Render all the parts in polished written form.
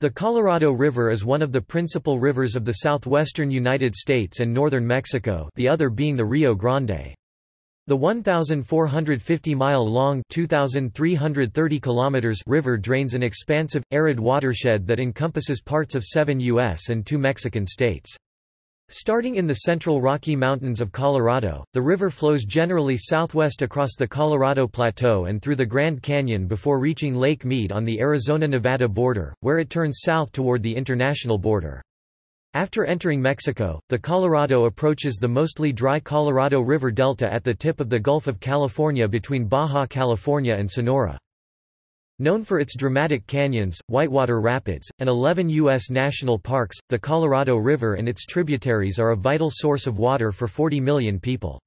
The Colorado River is one of the principal rivers of the southwestern United States and northern Mexico, the other being the Rio Grande. The 1,450-mile-long river drains an expansive, arid watershed that encompasses parts of 7 U.S. and 2 Mexican states. Starting in the central Rocky Mountains of Colorado, the river flows generally southwest across the Colorado Plateau and through the Grand Canyon before reaching Lake Mead on the Arizona-Nevada border, where it turns south toward the international border. After entering Mexico, the Colorado approaches the mostly dry Colorado River Delta at the tip of the Gulf of California between Baja California and Sonora. Known for its dramatic canyons, whitewater rapids, and 11 U.S. national parks, the Colorado River and its tributaries are a vital source of water for 40 million people.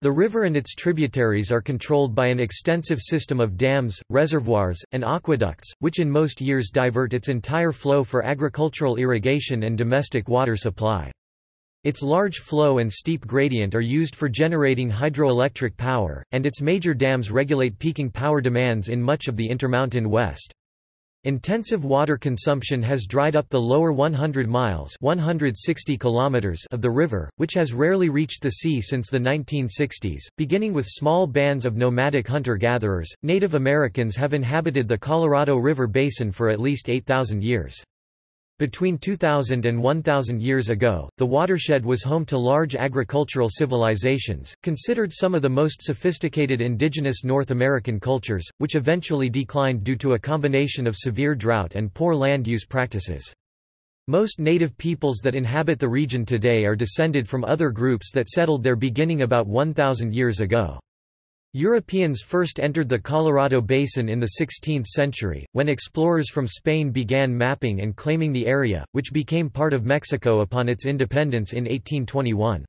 The river and its tributaries are controlled by an extensive system of dams, reservoirs, and aqueducts, which in most years divert its entire flow for agricultural irrigation and domestic water supply. Its large flow and steep gradient are used for generating hydroelectric power, and its major dams regulate peaking power demands in much of the Intermountain West. Intensive water consumption has dried up the lower 100 miles (160 kilometers) of the river, which has rarely reached the sea since the 1960s. Beginning with small bands of nomadic hunter-gatherers, Native Americans have inhabited the Colorado River basin for at least 8,000 years. Between 2,000 and 1,000 years ago, the watershed was home to large agricultural civilizations, considered some of the most sophisticated indigenous North American cultures, which eventually declined due to a combination of severe drought and poor land use practices. Most native peoples that inhabit the region today are descended from other groups that settled there beginning about 1,000 years ago. Europeans first entered the Colorado Basin in the 16th century, when explorers from Spain began mapping and claiming the area, which became part of Mexico upon its independence in 1821.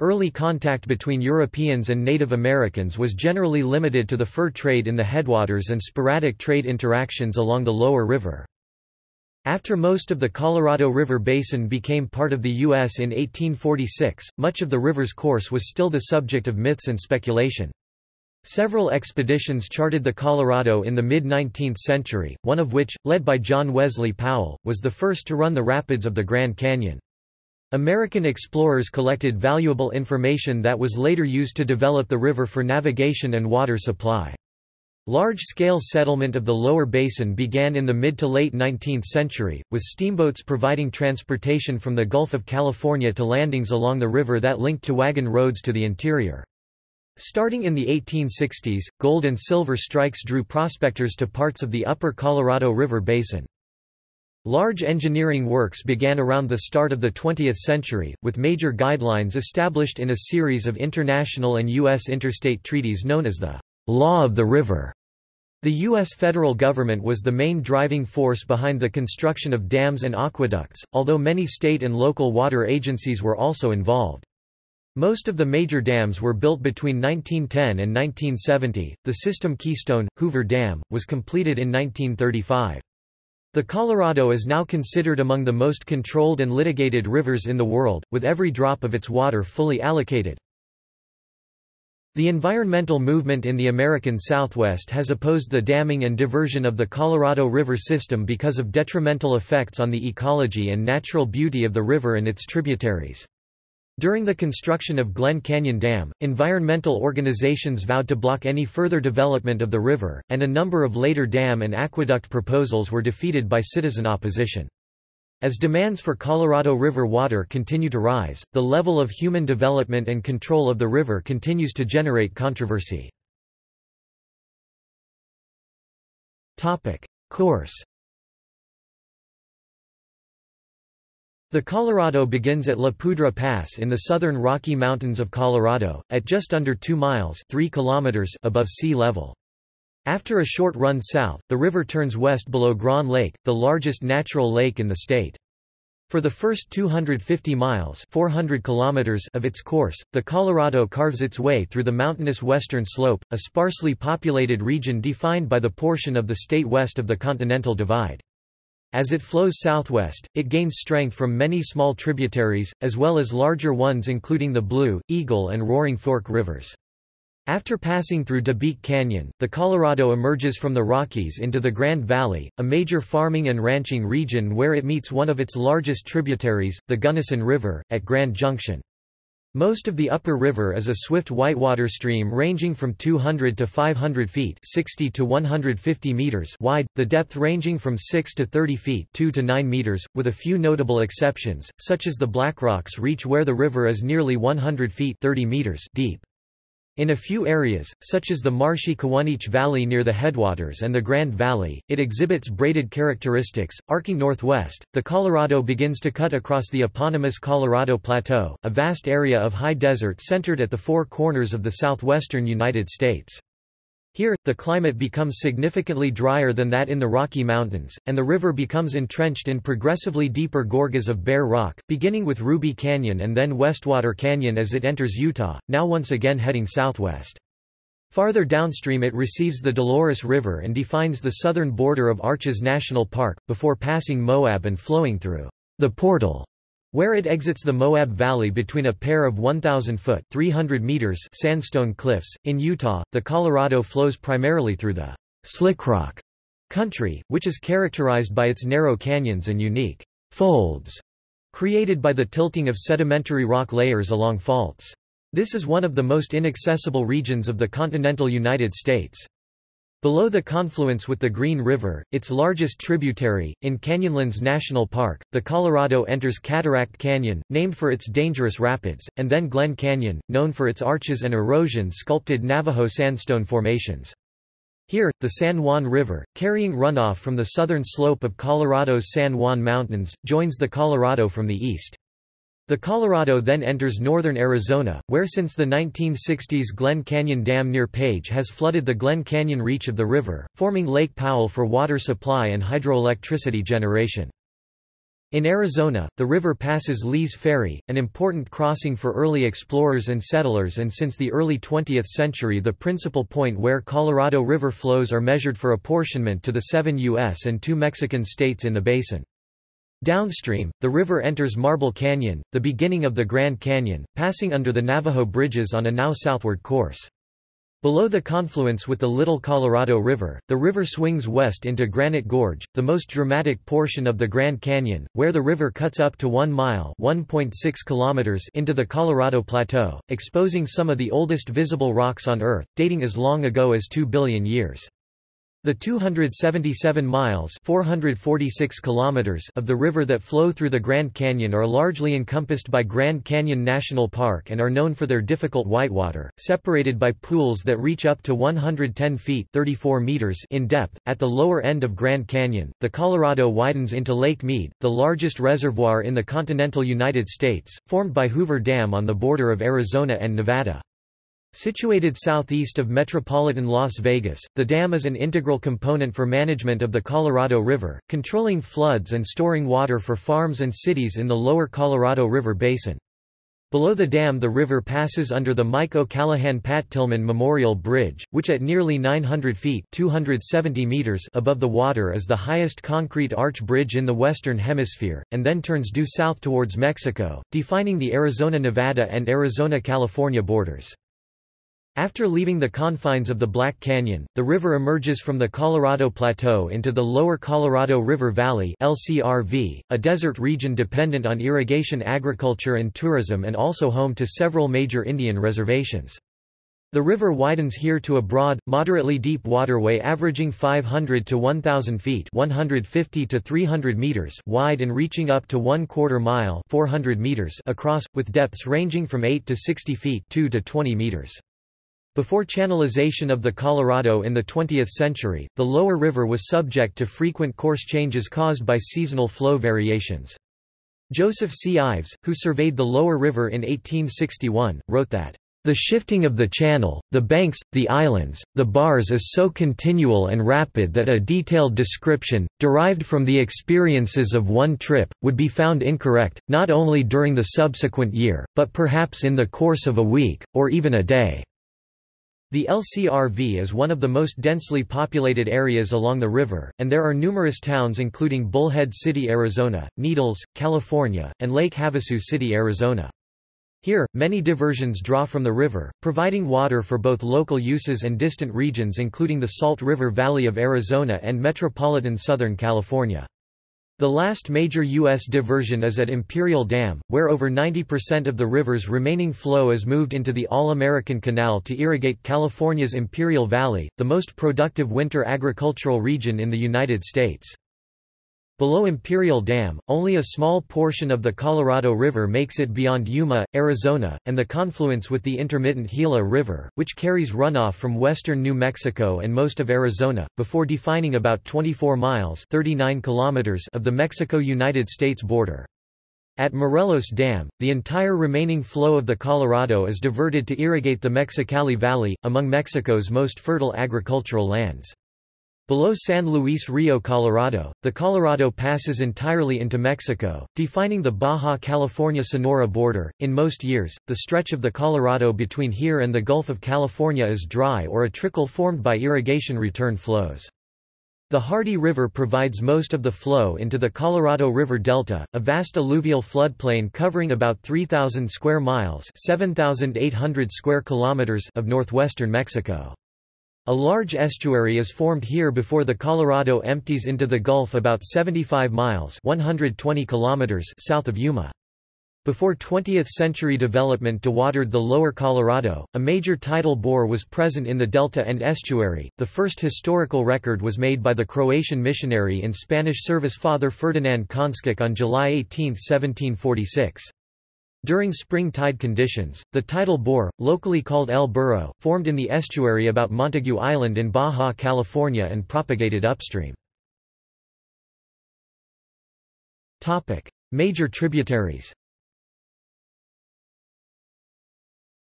Early contact between Europeans and Native Americans was generally limited to the fur trade in the headwaters and sporadic trade interactions along the lower river. After most of the Colorado River Basin became part of the U.S. in 1846, much of the river's course was still the subject of myths and speculation. Several expeditions charted the Colorado in the mid-19th century, one of which, led by John Wesley Powell, was the first to run the rapids of the Grand Canyon. American explorers collected valuable information that was later used to develop the river for navigation and water supply. Large-scale settlement of the lower basin began in the mid to late 19th century, with steamboats providing transportation from the Gulf of California to landings along the river that linked to wagon roads to the interior. Starting in the 1860s, gold and silver strikes drew prospectors to parts of the upper Colorado River basin. Large engineering works began around the start of the 20th century, with major guidelines established in a series of international and U.S. interstate treaties known as the Law of the River. The U.S. federal government was the main driving force behind the construction of dams and aqueducts, although many state and local water agencies were also involved. Most of the major dams were built between 1910 and 1970. The System Keystone, Hoover Dam, was completed in 1935. The Colorado is now considered among the most controlled and litigated rivers in the world, with every drop of its water fully allocated. The environmental movement in the American Southwest has opposed the damming and diversion of the Colorado River system because of detrimental effects on the ecology and natural beauty of the river and its tributaries. During the construction of Glen Canyon Dam, environmental organizations vowed to block any further development of the river, and a number of later dam and aqueduct proposals were defeated by citizen opposition. As demands for Colorado River water continue to rise, the level of human development and control of the river continues to generate controversy. Course. The Colorado begins at La Poudre Pass in the southern Rocky Mountains of Colorado, at just under 2 miles (3 kilometers) above sea level. After a short run south, the river turns west below Grand Lake, the largest natural lake in the state. For the first 250 miles (400 kilometers) of its course, the Colorado carves its way through the mountainous western slope, a sparsely populated region defined by the portion of the state west of the Continental Divide. As it flows southwest, it gains strength from many small tributaries, as well as larger ones including the Blue, Eagle and Roaring Fork rivers. After passing through Dabiq Canyon, the Colorado emerges from the Rockies into the Grand Valley, a major farming and ranching region where it meets one of its largest tributaries, the Gunnison River, at Grand Junction. Most of the upper river is a swift whitewater stream ranging from 200 to 500 feet (60 to 150 meters) wide, the depth ranging from 6 to 30 feet (2 to 9 meters), with a few notable exceptions, such as the Black Rocks Reach where the river is nearly 100 feet (30 meters) deep. In a few areas, such as the marshy Cowanich Valley near the headwaters and the Grand Valley, it exhibits braided characteristics. Arcing northwest, the Colorado begins to cut across the eponymous Colorado Plateau, a vast area of high desert centered at the four corners of the southwestern United States. Here, the climate becomes significantly drier than that in the Rocky Mountains, and the river becomes entrenched in progressively deeper gorges of bare rock, beginning with Ruby Canyon and then Westwater Canyon as it enters Utah, now once again heading southwest. Farther downstream it receives the Dolores River and defines the southern border of Arches National Park, before passing Moab and flowing through the Portal, where it exits the Moab Valley between a pair of 1,000-foot (300 meters) sandstone cliffs. In Utah, the Colorado flows primarily through the slickrock country, which is characterized by its narrow canyons and unique folds created by the tilting of sedimentary rock layers along faults. This is one of the most inaccessible regions of the continental United States. Below the confluence with the Green River, its largest tributary, in Canyonlands National Park, the Colorado enters Cataract Canyon, named for its dangerous rapids, and then Glen Canyon, known for its arches and erosion-sculpted Navajo sandstone formations. Here, the San Juan River, carrying runoff from the southern slope of Colorado's San Juan Mountains, joins the Colorado from the east. The Colorado then enters northern Arizona, where since the 1960s Glen Canyon Dam near Page has flooded the Glen Canyon reach of the river, forming Lake Powell for water supply and hydroelectricity generation. In Arizona, the river passes Lee's Ferry, an important crossing for early explorers and settlers and since the early 20th century the principal point where Colorado River flows are measured for apportionment to the 7 U.S. and 2 Mexican states in the basin. Downstream, the river enters Marble Canyon, the beginning of the Grand Canyon, passing under the Navajo bridges on a now southward course. Below the confluence with the Little Colorado River, the river swings west into Granite Gorge, the most dramatic portion of the Grand Canyon, where the river cuts up to 1 mile (1.6 kilometers) into the Colorado Plateau, exposing some of the oldest visible rocks on Earth, dating as long ago as 2 billion years. The 277 miles (446 kilometers) of the river that flow through the Grand Canyon are largely encompassed by Grand Canyon National Park and are known for their difficult whitewater, separated by pools that reach up to 110 feet (34 meters) in depth. At the lower end of Grand Canyon, the Colorado widens into Lake Mead, the largest reservoir in the continental United States, formed by Hoover Dam on the border of Arizona and Nevada. Situated southeast of metropolitan Las Vegas, the dam is an integral component for management of the Colorado River, controlling floods and storing water for farms and cities in the lower Colorado River basin. Below the dam the river passes under the Mike O'Callaghan-Pat Tillman Memorial Bridge, which at nearly 900 feet (270 meters) above the water is the highest concrete arch bridge in the Western Hemisphere, and then turns due south towards Mexico, defining the Arizona-Nevada and Arizona-California borders. After leaving the confines of the Black Canyon, the river emerges from the Colorado Plateau into the lower Colorado River Valley (LCRV), a desert region dependent on irrigation, agriculture and tourism and also home to several major Indian reservations. The river widens here to a broad, moderately deep waterway averaging 500 to 1,000 feet (150 to 300 meters) wide and reaching up to 1/4 mile (400 meters) across, with depths ranging from 8 to 60 feet (2 to 20 meters). Before channelization of the Colorado in the 20th century, the lower river was subject to frequent course changes caused by seasonal flow variations. Joseph C. Ives, who surveyed the lower river in 1861, wrote that, "The shifting of the channel, the banks, the islands, the bars is so continual and rapid that a detailed description, derived from the experiences of one trip, would be found incorrect, not only during the subsequent year, but perhaps in the course of a week, or even a day." The LCRV is one of the most densely populated areas along the river, and there are numerous towns including Bullhead City, Arizona, Needles, California, and Lake Havasu City, Arizona. Here, many diversions draw from the river, providing water for both local uses and distant regions including the Salt River Valley of Arizona and metropolitan Southern California. The last major U.S. diversion is at Imperial Dam, where over 90% of the river's remaining flow is moved into the All-American Canal to irrigate California's Imperial Valley, the most productive winter agricultural region in the United States. Below Imperial Dam, only a small portion of the Colorado River makes it beyond Yuma, Arizona, and the confluence with the intermittent Gila River, which carries runoff from western New Mexico and most of Arizona, before defining about 24 miles (39 kilometers) of the Mexico-United States border. At Morelos Dam, the entire remaining flow of the Colorado is diverted to irrigate the Mexicali Valley, among Mexico's most fertile agricultural lands. Below San Luis Rio Colorado, the Colorado passes entirely into Mexico, defining the Baja California-Sonora border. In most years, the stretch of the Colorado between here and the Gulf of California is dry or a trickle formed by irrigation return flows. The Hardy River provides most of the flow into the Colorado River Delta, a vast alluvial floodplain covering about 3,000 square miles (7,800 square kilometers) of northwestern Mexico. A large estuary is formed here before the Colorado empties into the Gulf about 75 miles (120 kilometers) south of Yuma. Before 20th-century development dewatered the lower Colorado, a major tidal bore was present in the delta and estuary. The first historical record was made by the Croatian missionary in Spanish service Father Ferdinand Konšćak on July 18, 1746. During spring tide conditions, the tidal bore, locally called El Burro, formed in the estuary about Montague Island in Baja California and propagated upstream. Major tributaries.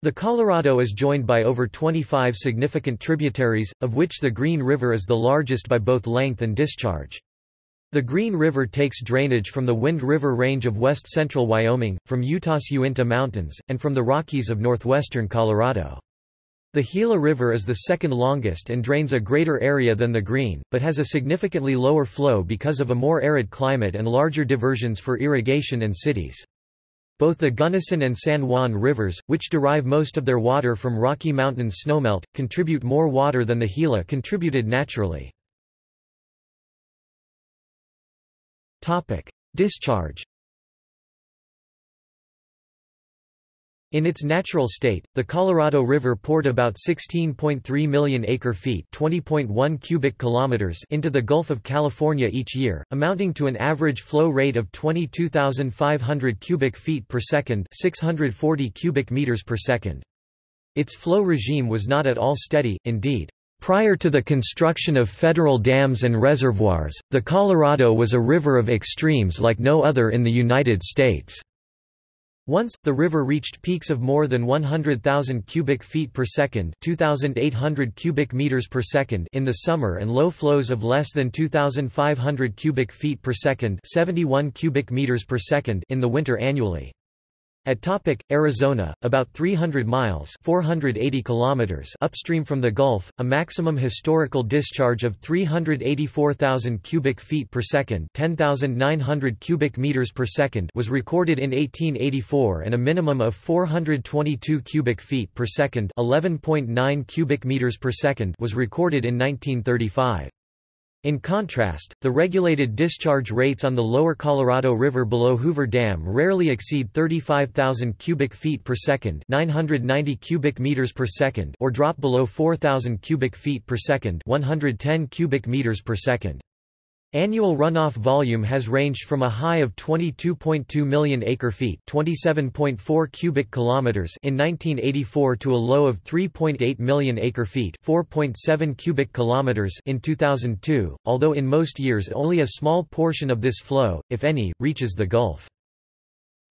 The Colorado is joined by over 25 significant tributaries, of which the Green River is the largest by both length and discharge. The Green River takes drainage from the Wind River Range of west-central Wyoming, from Utah's Uinta Mountains, and from the Rockies of northwestern Colorado. The Gila River is the second longest and drains a greater area than the Green, but has a significantly lower flow because of a more arid climate and larger diversions for irrigation and cities. Both the Gunnison and San Juan Rivers, which derive most of their water from Rocky Mountains snowmelt, contribute more water than the Gila contributed naturally. Discharge. In its natural state, the Colorado River poured about 16.3 million acre-feet (20.1 cubic kilometers) into the Gulf of California each year, amounting to an average flow rate of 22,500 cubic feet per second (640 cubic meters per second). Its flow regime was not at all steady, indeed. Prior to the construction of federal dams and reservoirs, the Colorado was a river of extremes like no other in the United States. Once, the river reached peaks of more than 100,000 cubic feet per second (2,800 cubic meters per second) in the summer and low flows of less than 2,500 cubic feet per second (71 cubic meters per second) in the winter annually. At Arizona, about 300 miles (480 kilometers) upstream from the Gulf, a maximum historical discharge of 384,000 cubic feet per second (10,900 cubic meters per second) was recorded in 1884, and a minimum of 422 cubic feet per second (11.9 cubic meters per second) was recorded in 1935. In contrast, the regulated discharge rates on the lower Colorado River below Hoover Dam rarely exceed 35,000 cubic feet per second (990 cubic meters per second) or drop below 4,000 cubic feet per second (110 cubic meters per second). Annual runoff volume has ranged from a high of 22.2 million acre-feet (27.4 cubic kilometers) in 1984 to a low of 3.8 million acre-feet (4.7 cubic kilometers) in 2002, although in most years only a small portion of this flow, if any, reaches the Gulf.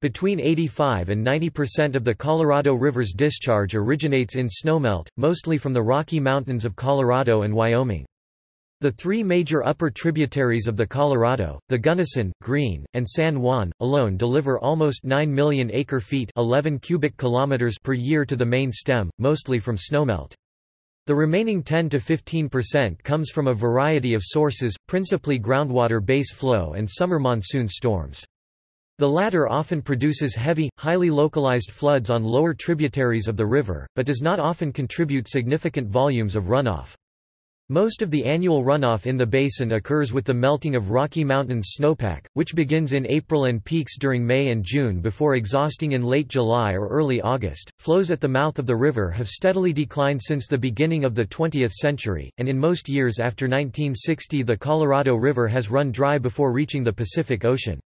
Between 85 and 90% of the Colorado River's discharge originates in snowmelt, mostly from the Rocky Mountains of Colorado and Wyoming. The three major upper tributaries of the Colorado, the Gunnison, Green, and San Juan, alone deliver almost 9 million acre-feet (11 cubic kilometers) per year to the main stem, mostly from snowmelt. The remaining 10 to 15% comes from a variety of sources, principally groundwater base flow and summer monsoon storms. The latter often produces heavy, highly localized floods on lower tributaries of the river, but does not often contribute significant volumes of runoff. Most of the annual runoff in the basin occurs with the melting of Rocky Mountains snowpack, which begins in April and peaks during May and June before exhausting in late July or early August. Flows at the mouth of the river have steadily declined since the beginning of the 20th century, and in most years after 1960 the Colorado River has run dry before reaching the Pacific Ocean.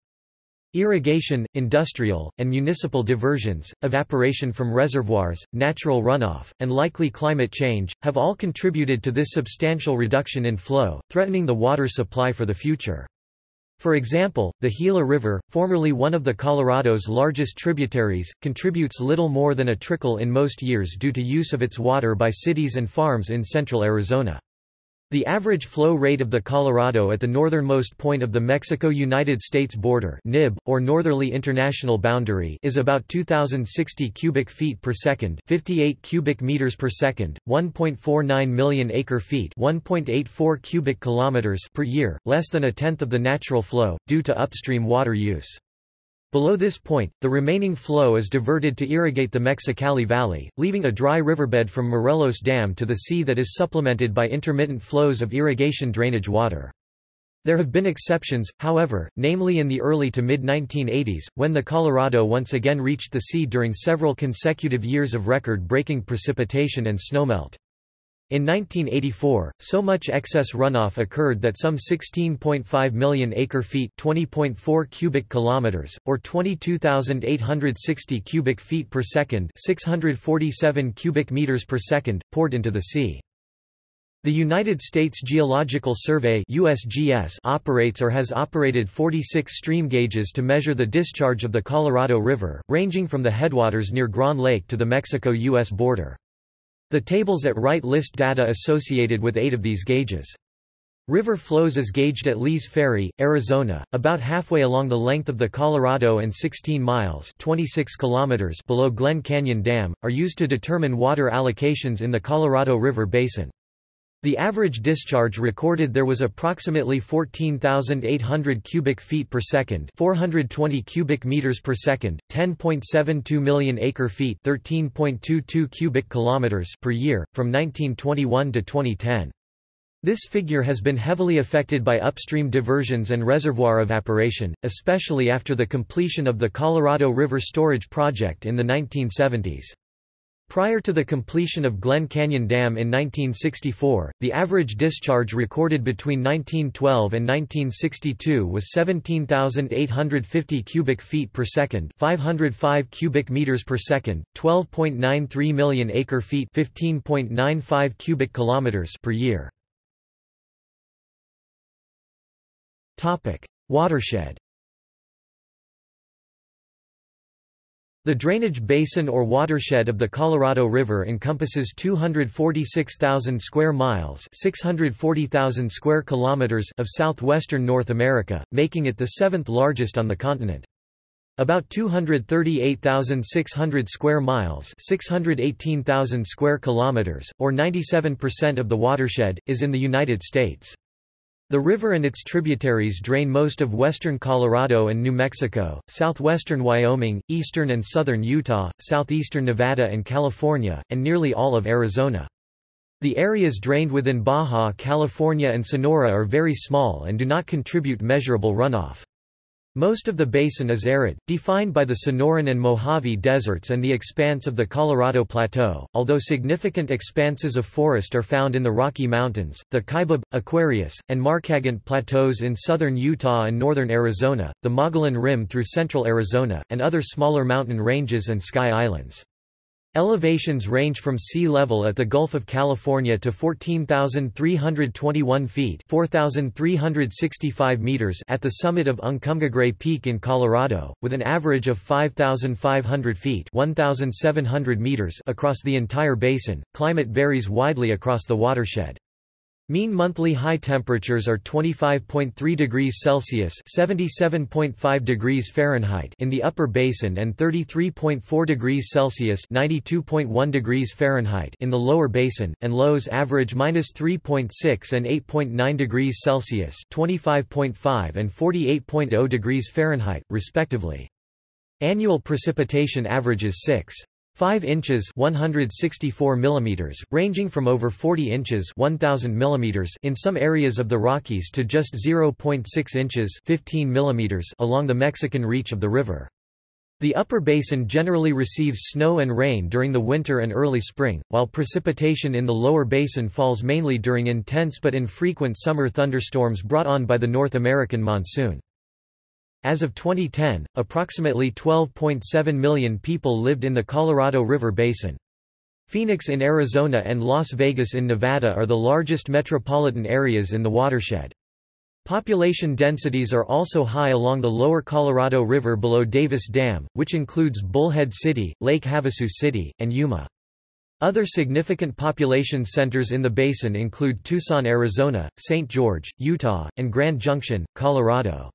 Irrigation, industrial, and municipal diversions, evaporation from reservoirs, natural runoff, and likely climate change, have all contributed to this substantial reduction in flow, threatening the water supply for the future. For example, the Gila River, formerly one of the Colorado's largest tributaries, contributes little more than a trickle in most years due to use of its water by cities and farms in central Arizona. The average flow rate of the Colorado at the northernmost point of the Mexico-United States border (NIB), or northerly international boundary, is about 2,060 cubic feet per second (58 cubic meters per second), 1.49 million acre-feet (1.84 cubic kilometers) per year, less than a tenth of the natural flow, due to upstream water use. Below this point, the remaining flow is diverted to irrigate the Mexicali Valley, leaving a dry riverbed from Morelos Dam to the sea that is supplemented by intermittent flows of irrigation drainage water. There have been exceptions, however, namely in the early to mid-1980s, when the Colorado once again reached the sea during several consecutive years of record-breaking precipitation and snowmelt. In 1984, so much excess runoff occurred that some 16.5 million acre-feet (20.4 cubic kilometers) or 22,860 cubic feet per second (647 cubic meters per second) poured into the sea. The United States Geological Survey (USGS) operates or has operated 46 stream gauges to measure the discharge of the Colorado River, ranging from the headwaters near Grand Lake to the Mexico-U.S. border. The tables at right list data associated with 8 of these gauges. River flows is gauged at Lee's Ferry, Arizona, about halfway along the length of the Colorado, and 16 miles (26 kilometers) below Glen Canyon Dam, are used to determine water allocations in the Colorado River basin. The average discharge recorded there was approximately 14,800 cubic feet per second, 420 cubic meters per second, 10.72 million acre-feet, 13.22 cubic kilometers per year from 1921 to 2010. This figure has been heavily affected by upstream diversions and reservoir evaporation, especially after the completion of the Colorado River Storage Project in the 1970s. Prior to the completion of Glen Canyon Dam in 1964, the average discharge recorded between 1912 and 1962 was 17,850 cubic feet per second, 505 cubic meters per second, 12.93 million acre-feet, 15.95 cubic kilometers per year. Topic: Watershed. The drainage basin or watershed of the Colorado River encompasses 246,000 square miles (640,000 square kilometers) of southwestern North America, making it the 7th largest on the continent. About 238,600 square miles (618,000 square kilometers), or 97% of the watershed, is in the United States. The river and its tributaries drain most of western Colorado and New Mexico, southwestern Wyoming, eastern and southern Utah, southeastern Nevada and California, and nearly all of Arizona. The areas drained within Baja California and Sonora are very small and do not contribute measurable runoff. Most of the basin is arid, defined by the Sonoran and Mojave deserts and the expanse of the Colorado Plateau, although significant expanses of forest are found in the Rocky Mountains, the Kaibab, Aquarius, and Markagan plateaus in southern Utah and northern Arizona, the Mogollon Rim through central Arizona, and other smaller mountain ranges and sky islands. Elevations range from sea level at the Gulf of California to 14,321 feet (4,365 meters) at the summit of Uncompahgre Peak in Colorado, with an average of 5,500 feet (1,700 meters) across the entire basin. Climate varies widely across the watershed. Mean monthly high temperatures are 25.3 degrees Celsius (77.5 degrees Fahrenheit) in the upper basin and 33.4 degrees Celsius (92.1 degrees Fahrenheit) in the lower basin, and lows average -3.6 and 8.9 degrees Celsius (25.5 and 48.0 degrees Fahrenheit), respectively. Annual precipitation averages 6.5 inches (164 mm), ranging from over 40 inches (1,000 mm) in some areas of the Rockies to just 0.6 inches (15 mm) along the Mexican reach of the river. The upper basin generally receives snow and rain during the winter and early spring, while precipitation in the lower basin falls mainly during intense but infrequent summer thunderstorms brought on by the North American monsoon. As of 2010, approximately 12.7 million people lived in the Colorado River Basin. Phoenix in Arizona and Las Vegas in Nevada are the largest metropolitan areas in the watershed. Population densities are also high along the lower Colorado River below Davis Dam, which includes Bullhead City, Lake Havasu City, and Yuma. Other significant population centers in the basin include Tucson, Arizona, St. George, Utah, and Grand Junction, Colorado.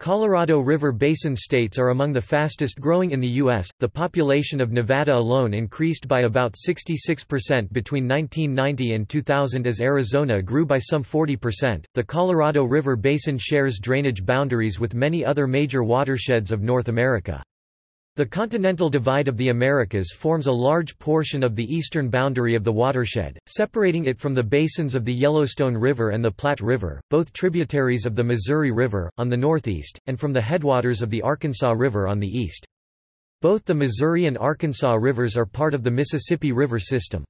Colorado River Basin states are among the fastest growing in the U.S. The population of Nevada alone increased by about 66% between 1990 and 2000 as Arizona grew by some 40%. The Colorado River Basin shares drainage boundaries with many other major watersheds of North America. The Continental Divide of the Americas forms a large portion of the eastern boundary of the watershed, separating it from the basins of the Yellowstone River and the Platte River, both tributaries of the Missouri River, on the northeast, and from the headwaters of the Arkansas River on the east. Both the Missouri and Arkansas rivers are part of the Mississippi River system.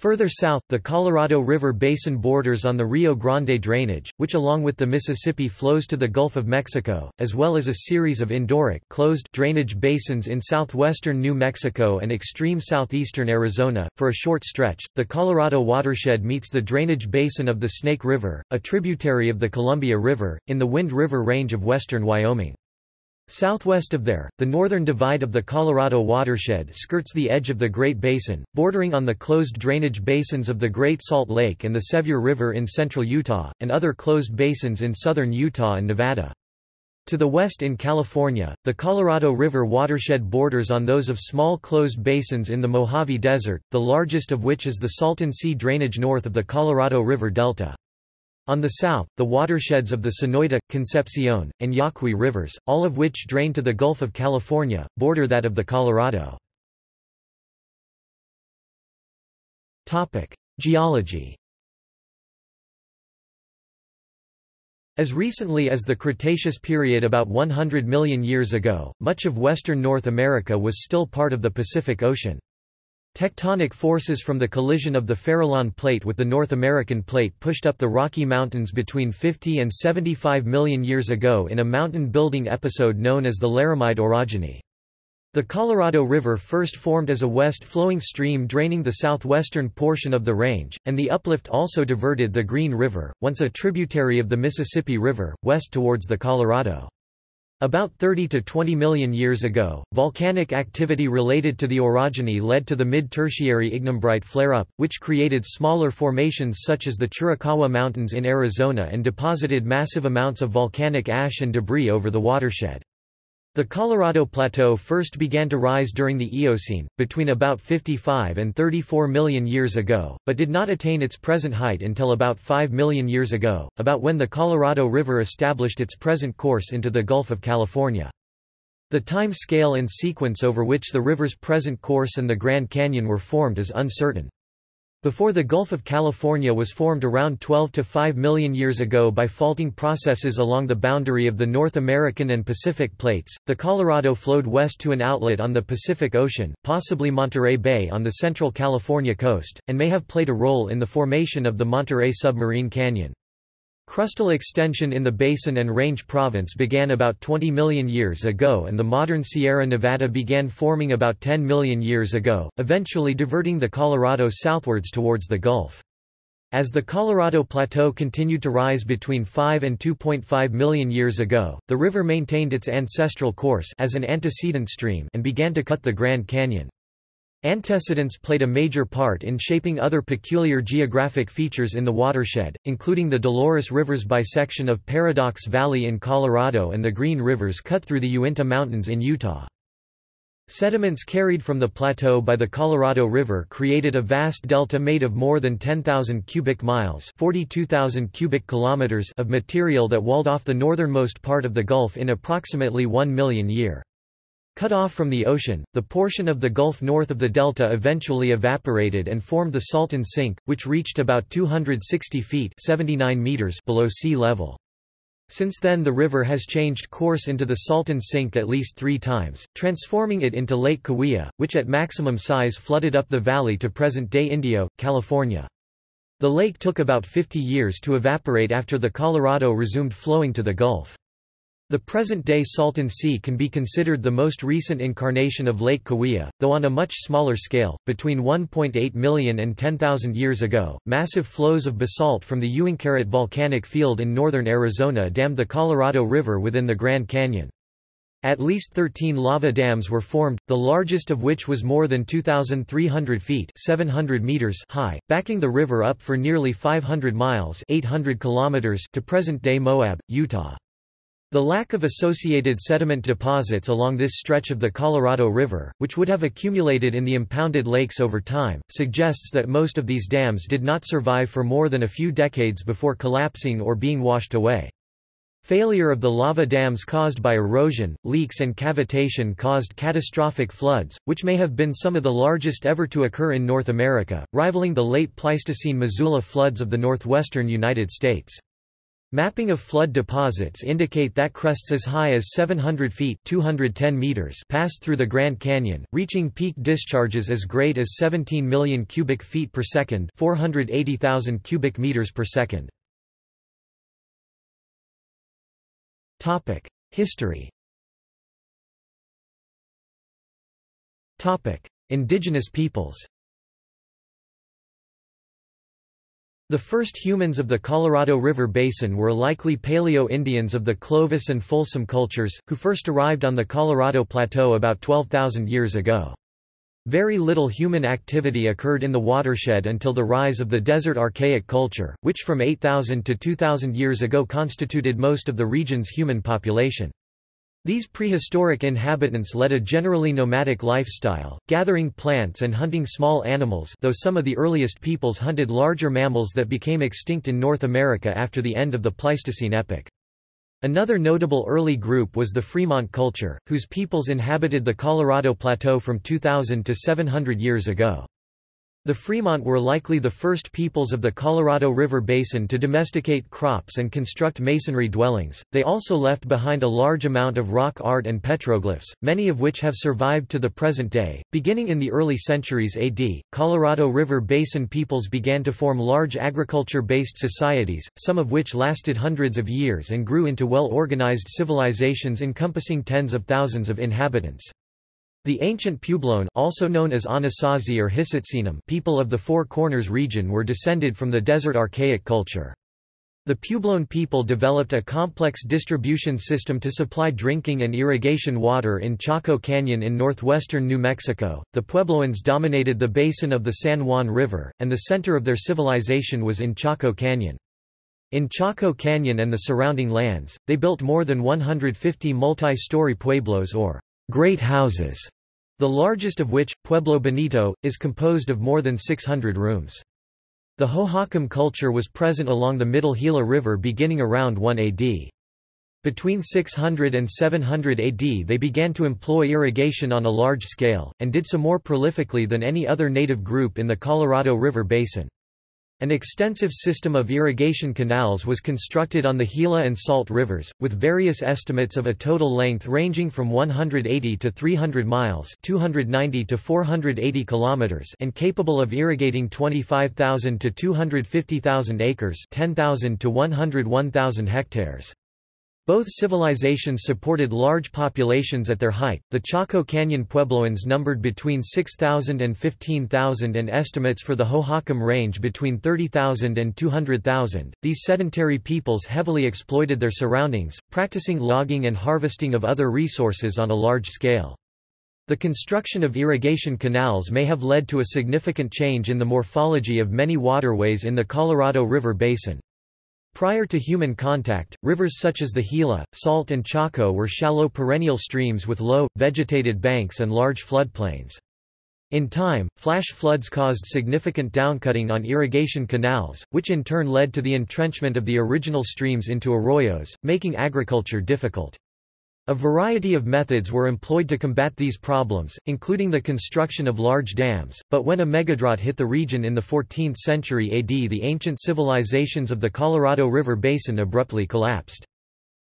Further south, the Colorado River Basin borders on the Rio Grande drainage, which along with the Mississippi flows to the Gulf of Mexico, as well as a series of endoric closed drainage basins in southwestern New Mexico and extreme southeastern Arizona. For a short stretch, the Colorado watershed meets the drainage basin of the Snake River, a tributary of the Columbia River, in the Wind River range of western Wyoming. Southwest of there, the northern divide of the Colorado watershed skirts the edge of the Great Basin, bordering on the closed drainage basins of the Great Salt Lake and the Sevier River in central Utah, and other closed basins in southern Utah and Nevada. To the west in California, the Colorado River watershed borders on those of small closed basins in the Mojave Desert, the largest of which is the Salton Sea drainage north of the Colorado River Delta. On the south, the watersheds of the Sonoyta, Concepcion, and Yaqui rivers, all of which drain to the Gulf of California, border that of the Colorado. Geology. As recently as the Cretaceous period about 100 million years ago, much of western North America was still part of the Pacific Ocean. Tectonic forces from the collision of the Farallon Plate with the North American Plate pushed up the Rocky Mountains between 50 and 75 million years ago in a mountain-building episode known as the Laramide Orogeny. The Colorado River first formed as a west-flowing stream draining the southwestern portion of the range, and the uplift also diverted the Green River, once a tributary of the Mississippi River, west towards the Colorado. About 30 to 20 million years ago, volcanic activity related to the orogeny led to the mid-tertiary ignimbrite flare-up, which created smaller formations such as the Chiricahua Mountains in Arizona and deposited massive amounts of volcanic ash and debris over the watershed. The Colorado Plateau first began to rise during the Eocene, between about 55 and 34 million years ago, but did not attain its present height until about 5 million years ago, about when the Colorado River established its present course into the Gulf of California. The time scale and sequence over which the river's present course and the Grand Canyon were formed is uncertain. Before the Gulf of California was formed around 12 to 5 million years ago by faulting processes along the boundary of the North American and Pacific plates, the Colorado flowed west to an outlet on the Pacific Ocean, possibly Monterey Bay on the central California coast, and may have played a role in the formation of the Monterey Submarine Canyon. Crustal extension in the Basin and Range Province began about 20 million years ago, and the modern Sierra Nevada began forming about 10 million years ago, eventually diverting the Colorado southwards towards the Gulf. As the Colorado Plateau continued to rise between 5 and 2.5 million years ago, the river maintained its ancestral course as an antecedent stream and began to cut the Grand Canyon. Antecedents played a major part in shaping other peculiar geographic features in the watershed, including the Dolores River's bisection of Paradox Valley in Colorado and the Green River's cut through the Uinta Mountains in Utah. Sediments carried from the plateau by the Colorado River created a vast delta made of more than 10,000 cubic miles (42,000 cubic kilometers) of material that walled off the northernmost part of the Gulf in approximately 1 million years. Cut off from the ocean, the portion of the Gulf north of the delta eventually evaporated and formed the Salton Sink, which reached about 260 feet (79 meters) below sea level. Since then the river has changed course into the Salton Sink at least 3 times, transforming it into Lake Kaweah, which at maximum size flooded up the valley to present-day Indio, California. The lake took about 50 years to evaporate after the Colorado resumed flowing to the Gulf. The present-day Salton Sea can be considered the most recent incarnation of Lake Kaweah, though on a much smaller scale. Between 1.8 million and 10,000 years ago, massive flows of basalt from the Uinkaret volcanic field in northern Arizona dammed the Colorado River within the Grand Canyon. At least 13 lava dams were formed, the largest of which was more than 2,300 feet (700 meters) high, backing the river up for nearly 500 miles (800 kilometers) to present-day Moab, Utah. The lack of associated sediment deposits along this stretch of the Colorado River, which would have accumulated in the impounded lakes over time, suggests that most of these dams did not survive for more than a few decades before collapsing or being washed away. Failure of the lava dams caused by erosion, leaks and cavitation caused catastrophic floods, which may have been some of the largest ever to occur in North America, rivaling the late Pleistocene Missoula floods of the northwestern United States. Mapping of flood deposits indicate that crests as high as 700 feet (210 meters) passed through the Grand Canyon, reaching peak discharges as great as 17 million cubic feet per second (480,000 cubic meters per second). Topic: History. Topic: Indigenous peoples. The first humans of the Colorado River Basin were likely Paleo-Indians of the Clovis and Folsom cultures, who first arrived on the Colorado Plateau about 12,000 years ago. Very little human activity occurred in the watershed until the rise of the Desert Archaic culture, which from 8,000 to 2,000 years ago constituted most of the region's human population. These prehistoric inhabitants led a generally nomadic lifestyle, gathering plants and hunting small animals, though some of the earliest peoples hunted larger mammals that became extinct in North America after the end of the Pleistocene epoch. Another notable early group was the Fremont culture, whose peoples inhabited the Colorado Plateau from 2,000 to 700 years ago. The Fremont were likely the first peoples of the Colorado River Basin to domesticate crops and construct masonry dwellings. They also left behind a large amount of rock art and petroglyphs, many of which have survived to the present day. Beginning in the early centuries AD, Colorado River Basin peoples began to form large agriculture-based societies, some of which lasted hundreds of years and grew into well-organized civilizations encompassing tens of thousands of inhabitants. The ancient Puebloan, also known as Anasazi or Hisitsinam, people of the Four Corners region were descended from the Desert Archaic culture. The Puebloan people developed a complex distribution system to supply drinking and irrigation water in Chaco Canyon in northwestern New Mexico. The Puebloans dominated the basin of the San Juan River, and the center of their civilization was in Chaco Canyon. In Chaco Canyon and the surrounding lands, they built more than 150 multi-story pueblos or great houses, the largest of which, Pueblo Bonito, is composed of more than 600 rooms. The Hohokam culture was present along the Middle Gila River beginning around 1 AD. Between 600 and 700 AD they began to employ irrigation on a large scale, and did so more prolifically than any other native group in the Colorado River Basin. An extensive system of irrigation canals was constructed on the Gila and Salt Rivers, with various estimates of a total length ranging from 180 to 300 miles (290 to 480 kilometers) and capable of irrigating 25,000 to 250,000 acres (10,000 to 101,000 hectares). Both civilizations supported large populations at their height. The Chaco Canyon Puebloans numbered between 6,000 and 15,000, and estimates for the Hohokam range between 30,000 and 200,000. These sedentary peoples heavily exploited their surroundings, practicing logging and harvesting of other resources on a large scale. The construction of irrigation canals may have led to a significant change in the morphology of many waterways in the Colorado River basin. Prior to human contact, rivers such as the Gila, Salt and Chaco were shallow perennial streams with low, vegetated banks and large floodplains. In time, flash floods caused significant downcutting on irrigation canals, which in turn led to the entrenchment of the original streams into arroyos, making agriculture difficult. A variety of methods were employed to combat these problems, including the construction of large dams, but when a megadrought hit the region in the 14th century AD, the ancient civilizations of the Colorado River basin abruptly collapsed.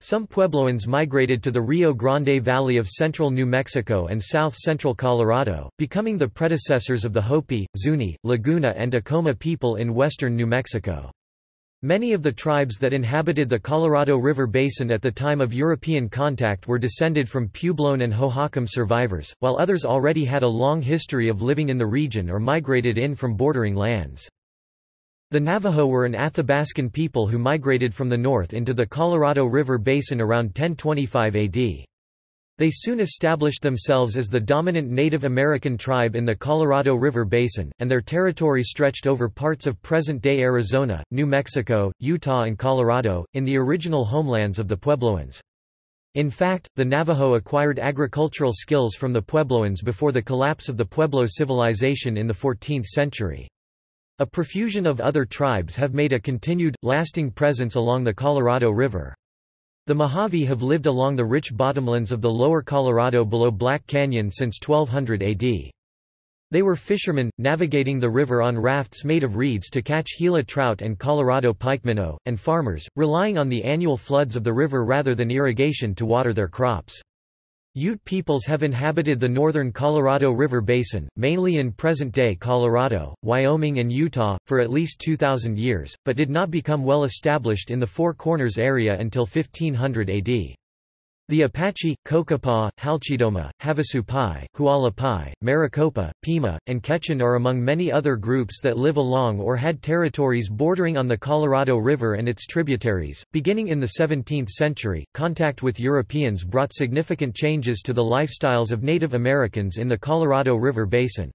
Some Puebloans migrated to the Rio Grande Valley of central New Mexico and south-central Colorado, becoming the predecessors of the Hopi, Zuni, Laguna and Acoma people in western New Mexico. Many of the tribes that inhabited the Colorado River basin at the time of European contact were descended from Puebloan and Hohokam survivors, while others already had a long history of living in the region or migrated in from bordering lands. The Navajo were an Athabascan people who migrated from the north into the Colorado River basin around 1025 AD. They soon established themselves as the dominant Native American tribe in the Colorado River basin, and their territory stretched over parts of present-day Arizona, New Mexico, Utah and Colorado, in the original homelands of the Puebloans. In fact, the Navajo acquired agricultural skills from the Puebloans before the collapse of the Pueblo civilization in the 14th century. A profusion of other tribes have made a continued, lasting presence along the Colorado River. The Mojave have lived along the rich bottomlands of the lower Colorado below Black Canyon since 1200 AD. They were fishermen, navigating the river on rafts made of reeds to catch Gila trout and Colorado pike minnow, and farmers, relying on the annual floods of the river rather than irrigation to water their crops. Ute peoples have inhabited the northern Colorado River basin, mainly in present-day Colorado, Wyoming and Utah, for at least 2,000 years, but did not become well established in the Four Corners area until 1500 AD. The Apache, Kokopah, Halchidoma, Havasupai, Hualapai, Maricopa, Pima, and Quechan are among many other groups that live along or had territories bordering on the Colorado River and its tributaries. Beginning in the 17th century, contact with Europeans brought significant changes to the lifestyles of Native Americans in the Colorado River basin.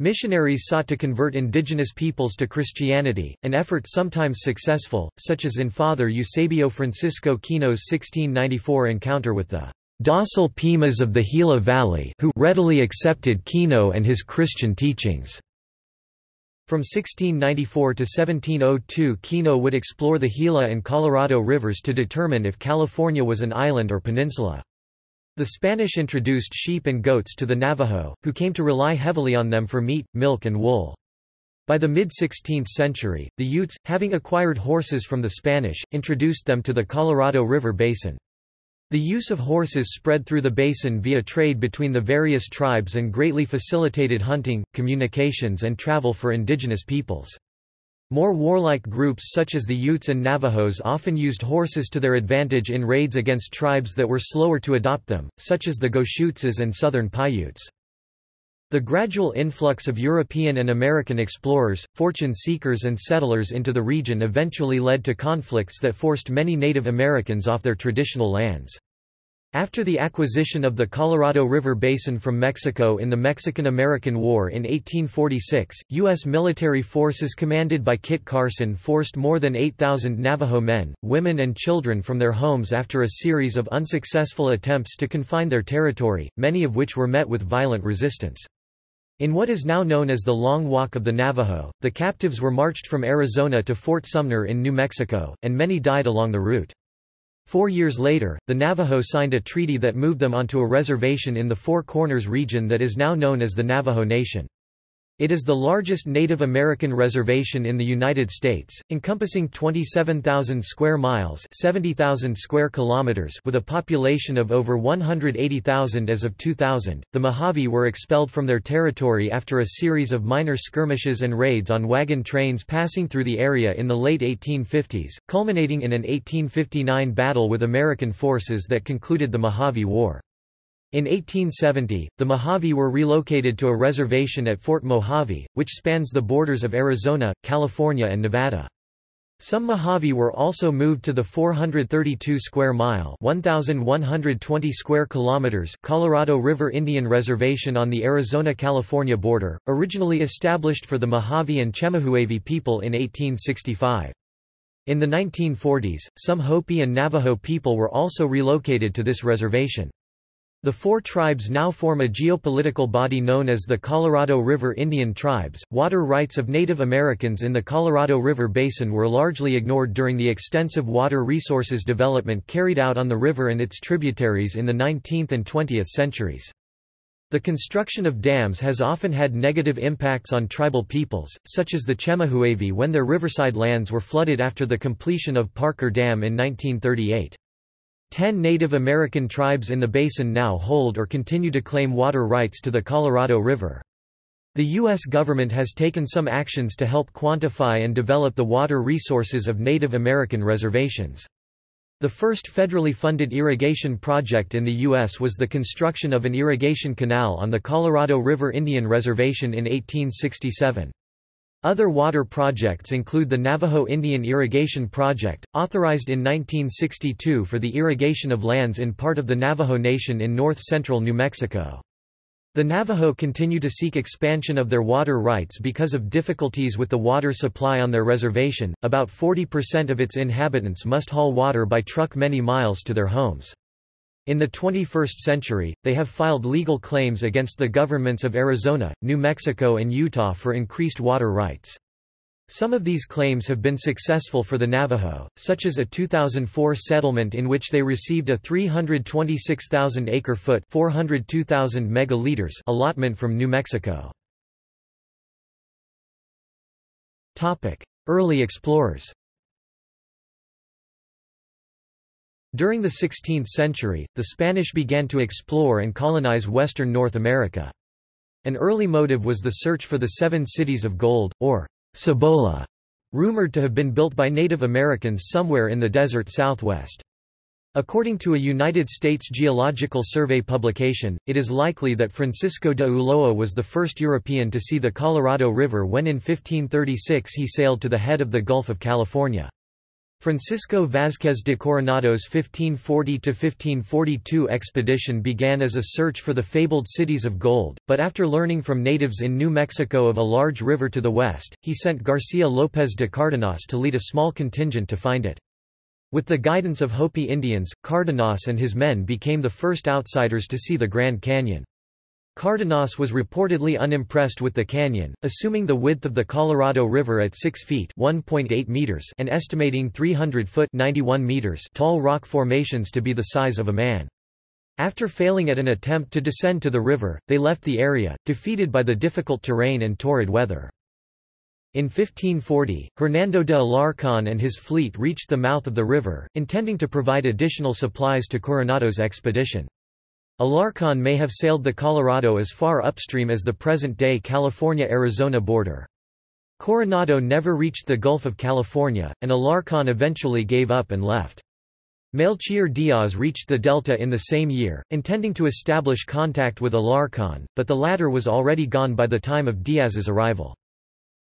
Missionaries sought to convert indigenous peoples to Christianity, an effort sometimes successful, such as in Father Eusebio Francisco Kino's 1694 encounter with the docile Pimas of the Gila Valley, who readily accepted Kino and his Christian teachings. From 1694 to 1702, Kino would explore the Gila and Colorado rivers to determine if California was an island or peninsula. The Spanish introduced sheep and goats to the Navajo, who came to rely heavily on them for meat, milk and wool. By the mid-16th century, the Utes, having acquired horses from the Spanish, introduced them to the Colorado River basin. The use of horses spread through the basin via trade between the various tribes and greatly facilitated hunting, communications and travel for indigenous peoples. More warlike groups such as the Utes and Navajos often used horses to their advantage in raids against tribes that were slower to adopt them, such as the Goshutes and southern Paiutes. The gradual influx of European and American explorers, fortune seekers and settlers into the region eventually led to conflicts that forced many Native Americans off their traditional lands. After the acquisition of the Colorado River Basin from Mexico in the Mexican-American War in 1846, U.S. military forces commanded by Kit Carson forced more than 8,000 Navajo men, women and children from their homes after a series of unsuccessful attempts to confine their territory, many of which were met with violent resistance. In what is now known as the Long Walk of the Navajo, the captives were marched from Arizona to Fort Sumner in New Mexico, and many died along the route. 4 years later, the Navajo signed a treaty that moved them onto a reservation in the Four Corners region that is now known as the Navajo Nation. It is the largest Native American reservation in the United States, encompassing 27,000 square miles (70,000 square kilometers) with a population of over 180,000 as of 2000. The Mojave were expelled from their territory after a series of minor skirmishes and raids on wagon trains passing through the area in the late 1850s, culminating in an 1859 battle with American forces that concluded the Mojave War. In 1870, the Mojave were relocated to a reservation at Fort Mojave, which spans the borders of Arizona, California and Nevada. Some Mojave were also moved to the 432 square mile (1120 square kilometers) Colorado River Indian Reservation on the Arizona-California border, originally established for the Mojave and Chemehuevi people in 1865. In the 1940s, some Hopi and Navajo people were also relocated to this reservation. The four tribes now form a geopolitical body known as the Colorado River Indian Tribes. Water rights of Native Americans in the Colorado River Basin were largely ignored during the extensive water resources development carried out on the river and its tributaries in the 19th and 20th centuries. The construction of dams has often had negative impacts on tribal peoples, such as the Chemehuevi when their riverside lands were flooded after the completion of Parker Dam in 1938. 10 Native American tribes in the basin now hold or continue to claim water rights to the Colorado River. The U.S. government has taken some actions to help quantify and develop the water resources of Native American reservations. The first federally funded irrigation project in the U.S. was the construction of an irrigation canal on the Colorado River Indian Reservation in 1867. Other water projects include the Navajo Indian Irrigation Project, authorized in 1962 for the irrigation of lands in part of the Navajo Nation in north-central New Mexico. The Navajo continue to seek expansion of their water rights because of difficulties with the water supply on their reservation. About 40% of its inhabitants must haul water by truck many miles to their homes. In the 21st century, they have filed legal claims against the governments of Arizona, New Mexico and Utah for increased water rights. Some of these claims have been successful for the Navajo, such as a 2004 settlement in which they received a 326,000 acre-foot (402,000 megaliters) allotment from New Mexico. Early explorers. During the 16th century, the Spanish began to explore and colonize western North America. An early motive was the search for the Seven Cities of Gold, or Cibola, rumored to have been built by Native Americans somewhere in the desert southwest. According to a United States Geological Survey publication, it is likely that Francisco de Ulloa was the first European to see the Colorado River when in 1536 he sailed to the head of the Gulf of California. Francisco Vázquez de Coronado's 1540–1542 expedition began as a search for the fabled cities of gold, but after learning from natives in New Mexico of a large river to the west, he sent García López de Cárdenas to lead a small contingent to find it. With the guidance of Hopi Indians, Cárdenas and his men became the first outsiders to see the Grand Canyon. Cárdenas was reportedly unimpressed with the canyon, assuming the width of the Colorado River at 6 feet (1.8 meters) and estimating 300-foot (91 meters) tall rock formations to be the size of a man. After failing at an attempt to descend to the river, they left the area, defeated by the difficult terrain and torrid weather. In 1540, Hernando de Alarcón and his fleet reached the mouth of the river, intending to provide additional supplies to Coronado's expedition. Alarcón may have sailed the Colorado as far upstream as the present-day California-Arizona border. Coronado never reached the Gulf of California, and Alarcón eventually gave up and left. Melchior Diaz reached the delta in the same year, intending to establish contact with Alarcón, but the latter was already gone by the time of Diaz's arrival.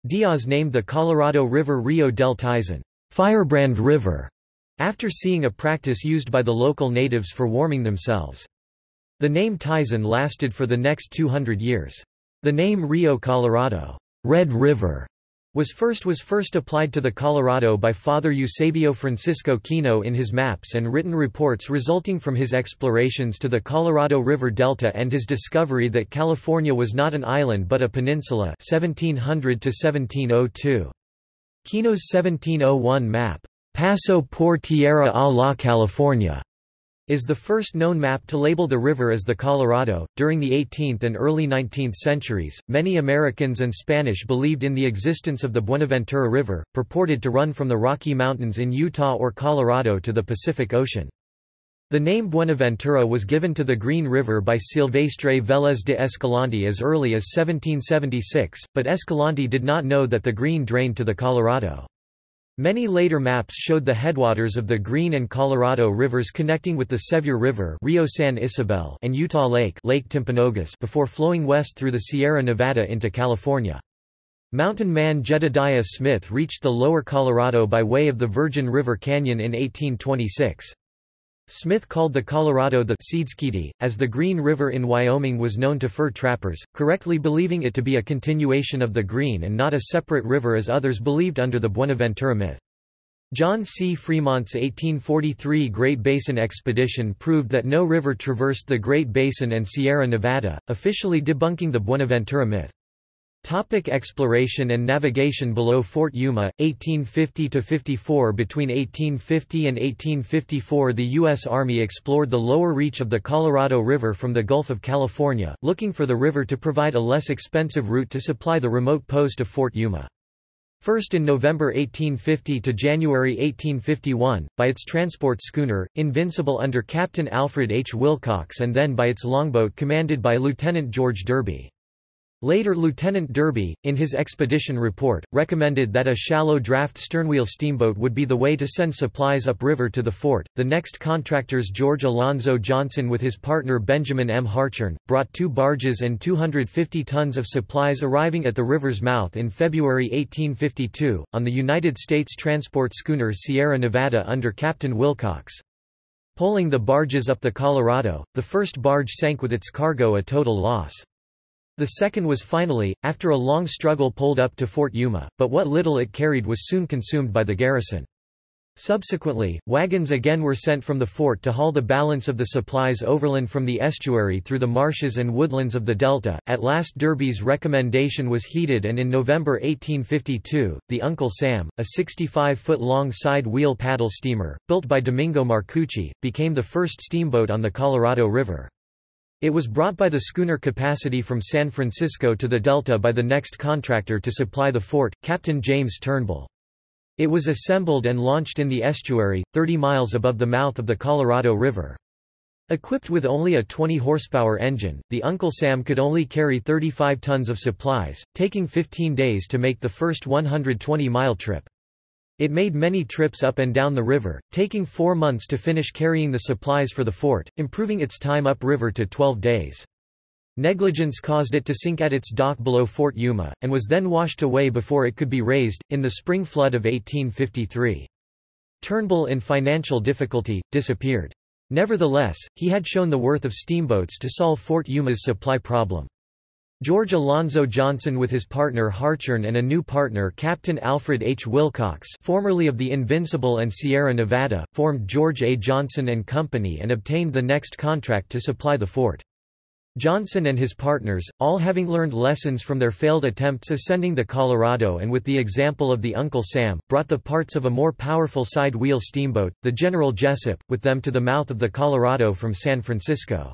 Diaz named the Colorado River Rio del Tizon, Firebrand River, after seeing a practice used by the local natives for warming themselves. The name Tizon lasted for the next 200 years. The name Rio Colorado, Red River, was first applied to the Colorado by Father Eusebio Francisco Kino in his maps and written reports resulting from his explorations to the Colorado River Delta and his discovery that California was not an island but a peninsula 1700 to 1702. Kino's 1701 map, Paso por Tierra a la California, is the first known map to label the river as the Colorado. During the 18th and early 19th centuries, many Americans and Spanish believed in the existence of the Buenaventura River, purported to run from the Rocky Mountains in Utah or Colorado to the Pacific Ocean. The name Buenaventura was given to the Green River by Silvestre Vélez de Escalante as early as 1776, but Escalante did not know that the Green drained to the Colorado. Many later maps showed the headwaters of the Green and Colorado rivers connecting with the Sevier River Rio San Isabel and Utah Lake Lake Timpanogos before flowing west through the Sierra Nevada into California. Mountain man Jedediah Smith reached the lower Colorado by way of the Virgin River Canyon in 1826. Smith called the Colorado the Seedskeedee, as the Green River in Wyoming was known to fur trappers, correctly believing it to be a continuation of the Green and not a separate river as others believed under the Buenaventura myth. John C. Fremont's 1843 Great Basin expedition proved that no river traversed the Great Basin and Sierra Nevada, officially debunking the Buenaventura myth. Topic exploration and navigation. Below Fort Yuma, 1850–54. Between 1850 and 1854 the U.S. Army explored the lower reach of the Colorado River from the Gulf of California, looking for the river to provide a less expensive route to supply the remote post of Fort Yuma. First in November 1850 to January 1851, by its transport schooner, Invincible under Captain Alfred H. Wilcox, and then by its longboat commanded by Lieutenant George Derby. Later Lieutenant Derby, in his expedition report, recommended that a shallow draft sternwheel steamboat would be the way to send supplies upriver to the fort. The next contractors, George Alonzo Johnson with his partner Benjamin M. Harchern, brought two barges and 250 tons of supplies arriving at the river's mouth in February 1852, on the United States transport schooner Sierra Nevada under Captain Wilcox. Poling the barges up the Colorado, the first barge sank with its cargo, a total loss. The second was finally, after a long struggle, pulled up to Fort Yuma, but what little it carried was soon consumed by the garrison. Subsequently, wagons again were sent from the fort to haul the balance of the supplies overland from the estuary through the marshes and woodlands of the delta. At last Derby's recommendation was heeded, and in November 1852, the Uncle Sam, a 65-foot-long side-wheel paddle steamer, built by Domingo Marcucci, became the first steamboat on the Colorado River. It was brought by the schooner Capacity from San Francisco to the delta by the next contractor to supply the fort, Captain James Turnbull. It was assembled and launched in the estuary, 30 miles above the mouth of the Colorado River. Equipped with only a 20-horsepower engine, the Uncle Sam could only carry 35 tons of supplies, taking 15 days to make the first 120-mile trip. It made many trips up and down the river, taking 4 months to finish carrying the supplies for the fort, improving its time upriver to 12 days. Negligence caused it to sink at its dock below Fort Yuma, and was then washed away before it could be raised, in the spring flood of 1853. Turnbull, in financial difficulty, disappeared. Nevertheless, he had shown the worth of steamboats to solve Fort Yuma's supply problem. George Alonzo Johnson with his partner Harchern and a new partner Captain Alfred H. Wilcox, formerly of the Invincible and Sierra Nevada, formed George A. Johnson and Company and obtained the next contract to supply the fort. Johnson and his partners, all having learned lessons from their failed attempts ascending the Colorado and with the example of the Uncle Sam, brought the parts of a more powerful side-wheel steamboat, the General Jessup, with them to the mouth of the Colorado from San Francisco.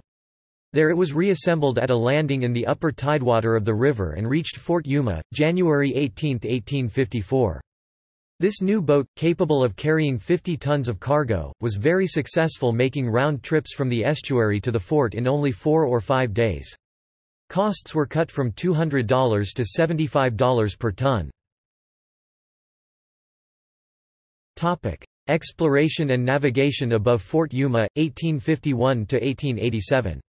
There it was reassembled at a landing in the upper tidewater of the river and reached Fort Yuma, January 18, 1854. This new boat, capable of carrying 50 tons of cargo, was very successful, making round trips from the estuary to the fort in only 4 or 5 days. Costs were cut from $200 to $75 per ton. Exploration and navigation. Above Fort Yuma, 1851 to 1887.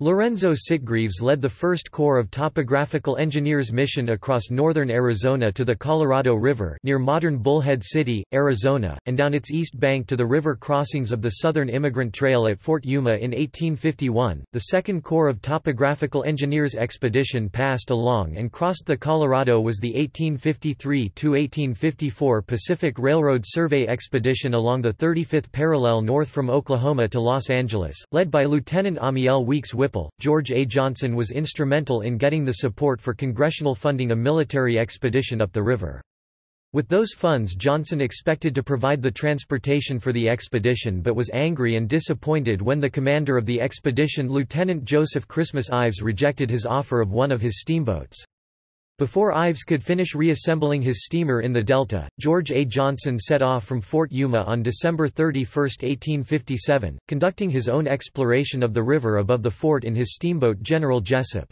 Lorenzo Sitgreaves led the first Corps of Topographical Engineers mission across northern Arizona to the Colorado River near modern Bullhead City, Arizona, and down its east bank to the river crossings of the Southern Immigrant Trail at Fort Yuma in 1851. The Second Corps of Topographical Engineers expedition passed along and crossed the Colorado was the 1853–1854 Pacific Railroad Survey expedition along the 35th parallel north from Oklahoma to Los Angeles, led by Lieutenant Amiel Weeks Whipple. George A. Johnson was instrumental in getting the support for congressional funding a military expedition up the river. With those funds, Johnson expected to provide the transportation for the expedition, but was angry and disappointed when the commander of the expedition, Lieutenant Joseph Christmas Ives, rejected his offer of one of his steamboats. Before Ives could finish reassembling his steamer in the delta, George A. Johnson set off from Fort Yuma on December 31, 1857, conducting his own exploration of the river above the fort in his steamboat General Jessup.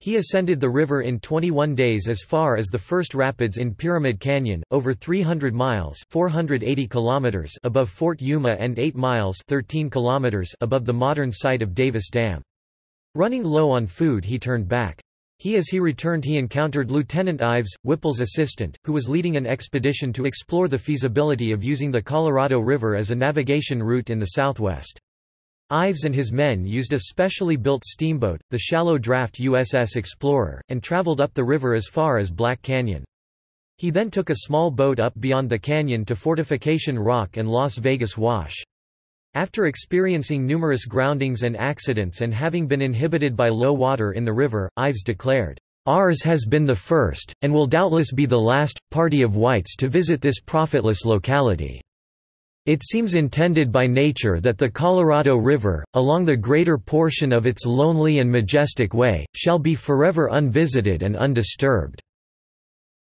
He ascended the river in 21 days as far as the first rapids in Pyramid Canyon, over 300 miles (480 kilometers) above Fort Yuma and 8 miles (13 kilometers) above the modern site of Davis Dam. Running low on food, he turned back. As he returned he encountered Lieutenant Ives, Whipple's assistant, who was leading an expedition to explore the feasibility of using the Colorado River as a navigation route in the southwest. Ives and his men used a specially built steamboat, the shallow draft USS Explorer, and traveled up the river as far as Black Canyon. He then took a small boat up beyond the canyon to Fortification Rock and Las Vegas Wash. After experiencing numerous groundings and accidents and having been inhibited by low water in the river, Ives declared, "Ours has been the first, and will doubtless be the last, party of whites to visit this profitless locality. It seems intended by nature that the Colorado River, along the greater portion of its lonely and majestic way, shall be forever unvisited and undisturbed."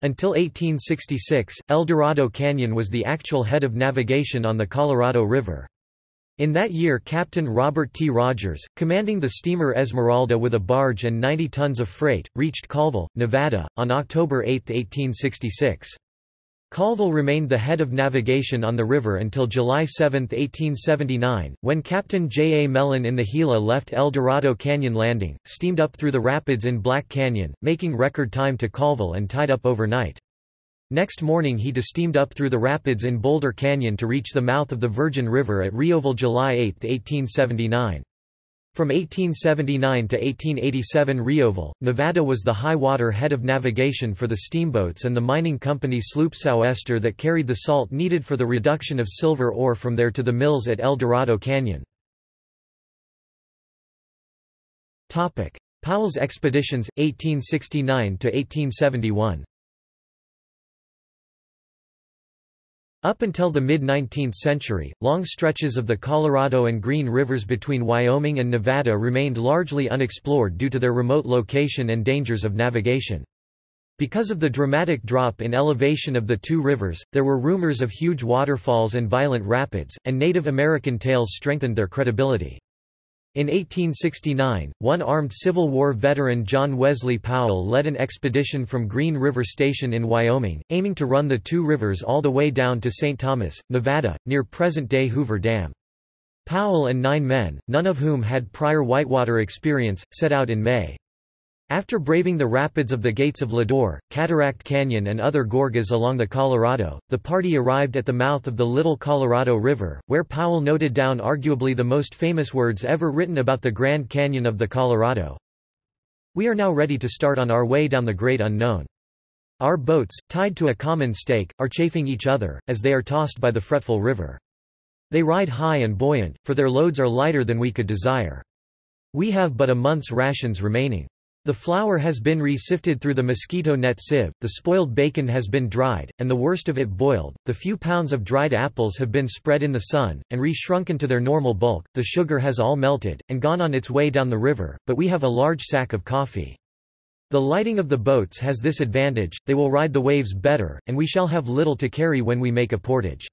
Until 1866, El Dorado Canyon was the actual head of navigation on the Colorado River. In that year, Captain Robert T. Rogers, commanding the steamer Esmeralda with a barge and 90 tons of freight, reached Colville, Nevada, on October 8, 1866. Colville remained the head of navigation on the river until July 7, 1879, when Captain J. A. Mellon in the Gila left El Dorado Canyon Landing, steamed up through the rapids in Black Canyon, making record time to Colville and tied up overnight. Next morning he de-steamed up through the rapids in Boulder Canyon to reach the mouth of the Virgin River at Rioville July 8, 1879. From 1879 to 1887 Rioville, Nevada was the high-water head of navigation for the steamboats and the mining company sloop Souester that carried the salt needed for the reduction of silver ore from there to the mills at El Dorado Canyon. Powell's expeditions, 1869 to 1871. Up until the mid-19th century, long stretches of the Colorado and Green Rivers between Wyoming and Nevada remained largely unexplored due to their remote location and dangers of navigation. Because of the dramatic drop in elevation of the two rivers, there were rumors of huge waterfalls and violent rapids, and Native American tales strengthened their credibility. In 1869, one armed Civil War veteran John Wesley Powell led an expedition from Green River Station in Wyoming, aiming to run the two rivers all the way down to St. Thomas, Nevada, near present-day Hoover Dam. Powell and 9 men, none of whom had prior whitewater experience, set out in May. After braving the rapids of the Gates of Lodore, Cataract Canyon and other gorges along the Colorado, the party arrived at the mouth of the Little Colorado River, where Powell noted down arguably the most famous words ever written about the Grand Canyon of the Colorado. "We are now ready to start on our way down the great unknown. Our boats, tied to a common stake, are chafing each other, as they are tossed by the fretful river. They ride high and buoyant, for their loads are lighter than we could desire. We have but a month's rations remaining. The flour has been re-sifted through the mosquito net sieve, the spoiled bacon has been dried, and the worst of it boiled, the few pounds of dried apples have been spread in the sun, and re-shrunken to their normal bulk, the sugar has all melted, and gone on its way down the river, but we have a large sack of coffee. The lighting of the boats has this advantage, they will ride the waves better, and we shall have little to carry when we make a portage.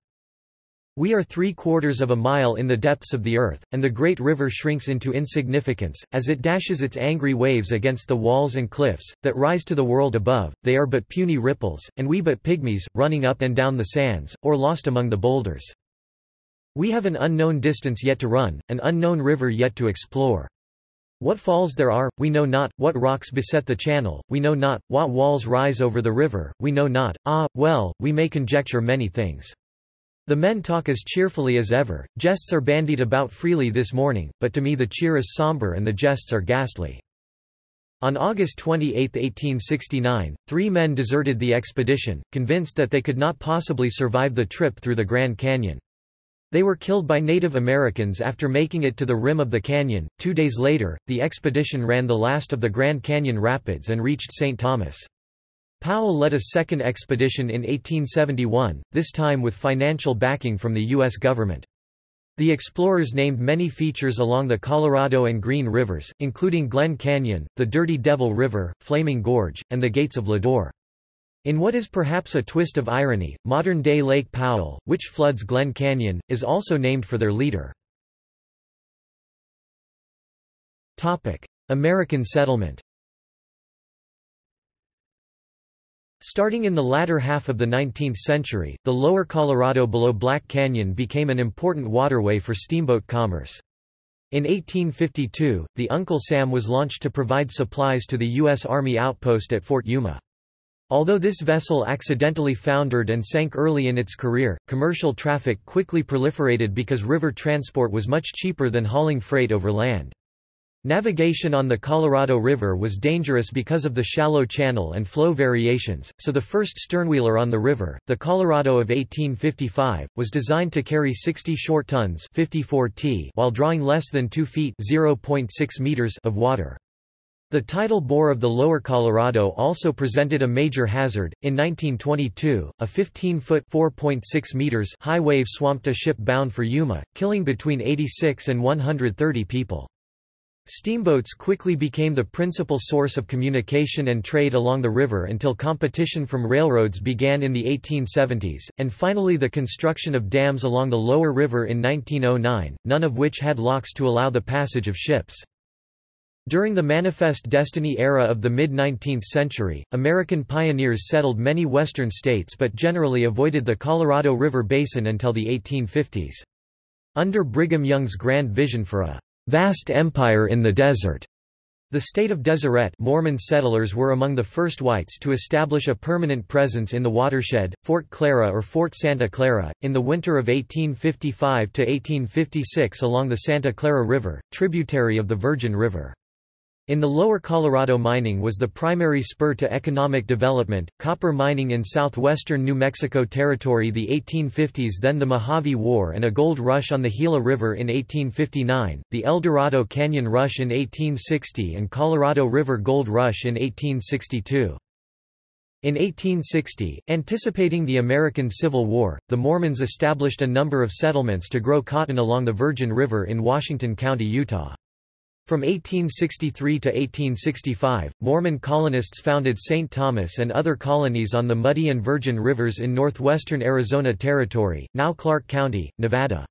We are 3/4 of a mile in the depths of the earth, and the great river shrinks into insignificance, as it dashes its angry waves against the walls and cliffs, that rise to the world above, they are but puny ripples, and we but pygmies, running up and down the sands, or lost among the boulders. We have an unknown distance yet to run, an unknown river yet to explore. What falls there are, we know not, what rocks beset the channel, we know not, what walls rise over the river, we know not, well, we may conjecture many things. The men talk as cheerfully as ever, jests are bandied about freely this morning, but to me the cheer is somber and the jests are ghastly." On August 28, 1869, 3 men deserted the expedition, convinced that they could not possibly survive the trip through the Grand Canyon. They were killed by Native Americans after making it to the rim of the canyon. 2 days later, the expedition ran the last of the Grand Canyon rapids and reached St. Thomas. Powell led a second expedition in 1871, this time with financial backing from the U.S. government. The explorers named many features along the Colorado and Green Rivers, including Glen Canyon, the Dirty Devil River, Flaming Gorge, and the Gates of Lodore. In what is perhaps a twist of irony, modern-day Lake Powell, which floods Glen Canyon, is also named for their leader. American settlement. Starting in the latter half of the 19th century, the lower Colorado below Black Canyon became an important waterway for steamboat commerce. In 1852, the Uncle Sam was launched to provide supplies to the U.S. Army outpost at Fort Yuma. Although this vessel accidentally foundered and sank early in its career, commercial traffic quickly proliferated because river transport was much cheaper than hauling freight over land. Navigation on the Colorado River was dangerous because of the shallow channel and flow variations, so the first sternwheeler on the river, the Colorado of 1855, was designed to carry 60 short tons (54 t) while drawing less than 2 feet (0.6 meters) of water. The tidal bore of the lower Colorado also presented a major hazard. In 1922, a 15-foot (4.6 meters) high wave swamped a ship bound for Yuma, killing between 86 and 130 people. Steamboats quickly became the principal source of communication and trade along the river until competition from railroads began in the 1870s, and finally the construction of dams along the lower river in 1909, none of which had locks to allow the passage of ships. During the Manifest Destiny era of the mid-19th century, American pioneers settled many western states but generally avoided the Colorado River basin until the 1850s. Under Brigham Young's grand vision for a vast empire in the desert, the state of Deseret, Mormon settlers were among the first whites to establish a permanent presence in the watershed, Fort Clara or Fort Santa Clara. In the winter of 1855 to 1856 along the Santa Clara River, tributary of the Virgin River. In the lower Colorado, mining was the primary spur to economic development. Copper mining in southwestern New Mexico Territory, the 1850s, then the Mojave War and a gold rush on the Gila River in 1859, the El Dorado Canyon Rush in 1860 and Colorado River Gold Rush in 1862. In 1860, anticipating the American Civil War, the Mormons established a number of settlements to grow cotton along the Virgin River in Washington County, Utah. From 1863 to 1865, Mormon colonists founded St. Thomas and other colonies on the Muddy and Virgin Rivers in northwestern Arizona Territory, now Clark County, Nevada.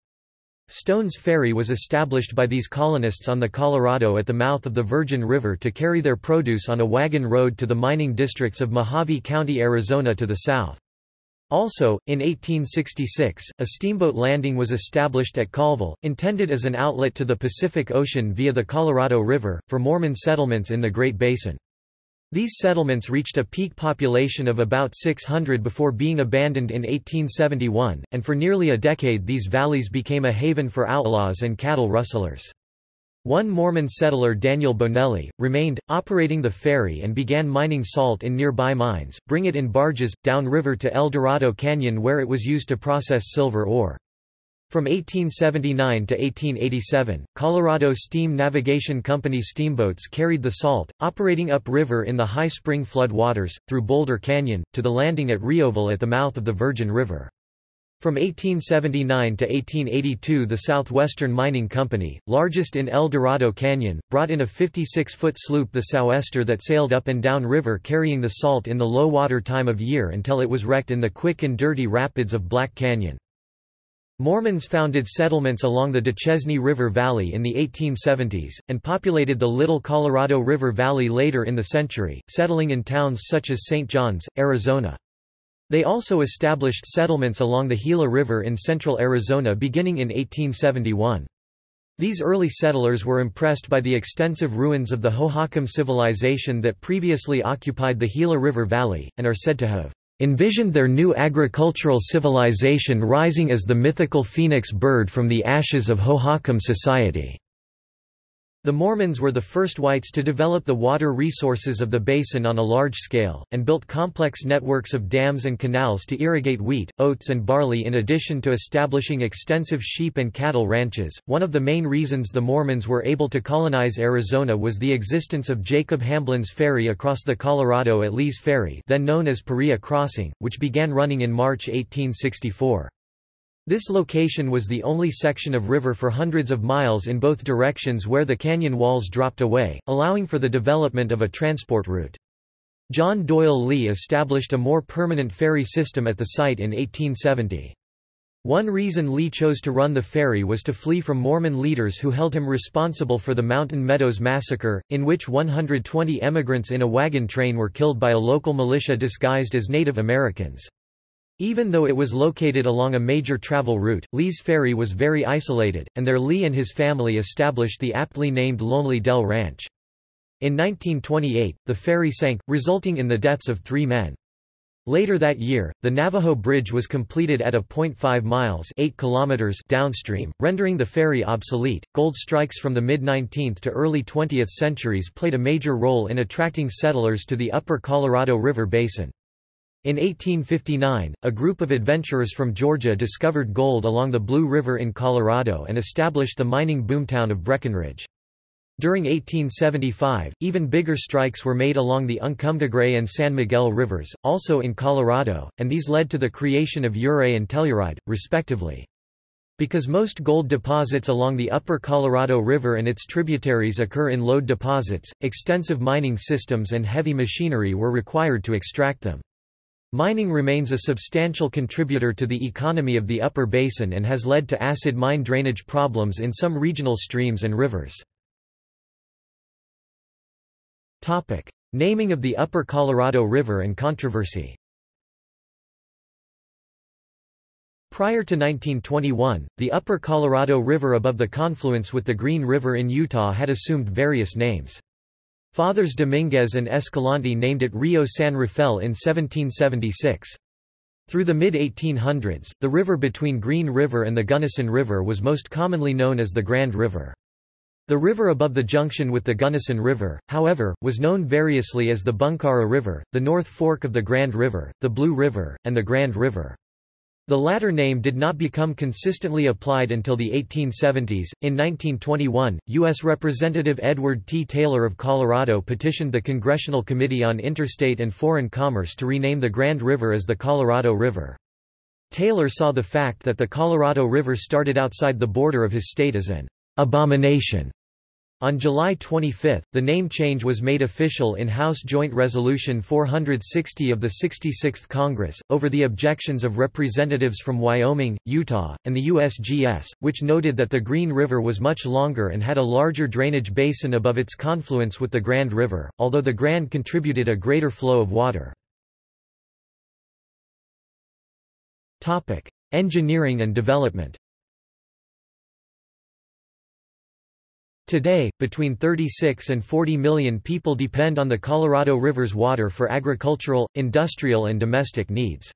Stone's Ferry was established by these colonists on the Colorado at the mouth of the Virgin River to carry their produce on a wagon road to the mining districts of Mojave County, Arizona to the south. Also, in 1866, a steamboat landing was established at Colville, intended as an outlet to the Pacific Ocean via the Colorado River, for Mormon settlements in the Great Basin. These settlements reached a peak population of about 600 before being abandoned in 1871, and for nearly a decade these valleys became a haven for outlaws and cattle rustlers. One Mormon settler, Daniel Bonelli, remained, operating the ferry and began mining salt in nearby mines, bring it in barges, downriver to El Dorado Canyon where it was used to process silver ore. From 1879 to 1887, Colorado Steam Navigation Company steamboats carried the salt, operating upriver in the high spring flood waters, through Boulder Canyon, to the landing at Rioville at the mouth of the Virgin River. From 1879 to 1882, the Southwestern Mining Company, largest in El Dorado Canyon, brought in a 56-foot sloop, the Souester, that sailed up and down river carrying the salt in the low water time of year until it was wrecked in the quick and dirty rapids of Black Canyon. Mormons founded settlements along the Duchesne River Valley in the 1870s, and populated the Little Colorado River Valley later in the century, settling in towns such as St. John's, Arizona. They also established settlements along the Gila River in central Arizona beginning in 1871. These early settlers were impressed by the extensive ruins of the Hohokam civilization that previously occupied the Gila River Valley, and are said to have envisioned their new agricultural civilization rising as the mythical phoenix bird from the ashes of Hohokam society. The Mormons were the first whites to develop the water resources of the basin on a large scale, and built complex networks of dams and canals to irrigate wheat, oats, and barley, in addition to establishing extensive sheep and cattle ranches. One of the main reasons the Mormons were able to colonize Arizona was the existence of Jacob Hamblin's ferry across the Colorado at Lee's Ferry, then known as Perea Crossing, which began running in March 1864. This location was the only section of river for hundreds of miles in both directions where the canyon walls dropped away, allowing for the development of a transport route. John Doyle Lee established a more permanent ferry system at the site in 1870. One reason Lee chose to run the ferry was to flee from Mormon leaders who held him responsible for the Mountain Meadows Massacre, in which 120 emigrants in a wagon train were killed by a local militia disguised as Native Americans. Even though it was located along a major travel route, Lee's Ferry was very isolated, and there Lee and his family established the aptly named Lonely Dell Ranch. In 1928, the ferry sank, resulting in the deaths of 3 men. Later that year, the Navajo Bridge was completed at a 0.5 miles (8 kilometers) downstream, rendering the ferry obsolete. Gold strikes from the mid-19th to early 20th centuries played a major role in attracting settlers to the upper Colorado River basin. In 1859, a group of adventurers from Georgia discovered gold along the Blue River in Colorado and established the mining boomtown of Breckenridge. During 1875, even bigger strikes were made along the Uncumdegray and San Miguel rivers, also in Colorado, and these led to the creation of Ouray and Telluride, respectively. Because most gold deposits along the upper Colorado River and its tributaries occur in lode deposits, extensive mining systems and heavy machinery were required to extract them. Mining remains a substantial contributor to the economy of the upper basin and has led to acid mine drainage problems in some regional streams and rivers. Topic: Naming of the upper Colorado River and controversy. Prior to 1921, the upper Colorado River above the confluence with the Green River in Utah had assumed various names. Fathers Dominguez and Escalante named it Rio San Rafael in 1776. Through the mid-1800s, the river between Green River and the Gunnison River was most commonly known as the Grand River. The river above the junction with the Gunnison River, however, was known variously as the Bunkara River, the North Fork of the Grand River, the Blue River, and the Grand River. The latter name did not become consistently applied until the 1870s. In 1921, U.S. Representative Edward T. Taylor of Colorado petitioned the Congressional Committee on Interstate and Foreign Commerce to rename the Grand River as the Colorado River. Taylor saw the fact that the Colorado River started outside the border of his state as an abomination. On July 25, the name change was made official in House Joint Resolution 460 of the 66th Congress, over the objections of representatives from Wyoming, Utah, and the USGS, which noted that the Green River was much longer and had a larger drainage basin above its confluence with the Grand River, although the Grand contributed a greater flow of water. Topic: Engineering and development. Today, between 36 and 40 million people depend on the Colorado River's water for agricultural, industrial and domestic needs.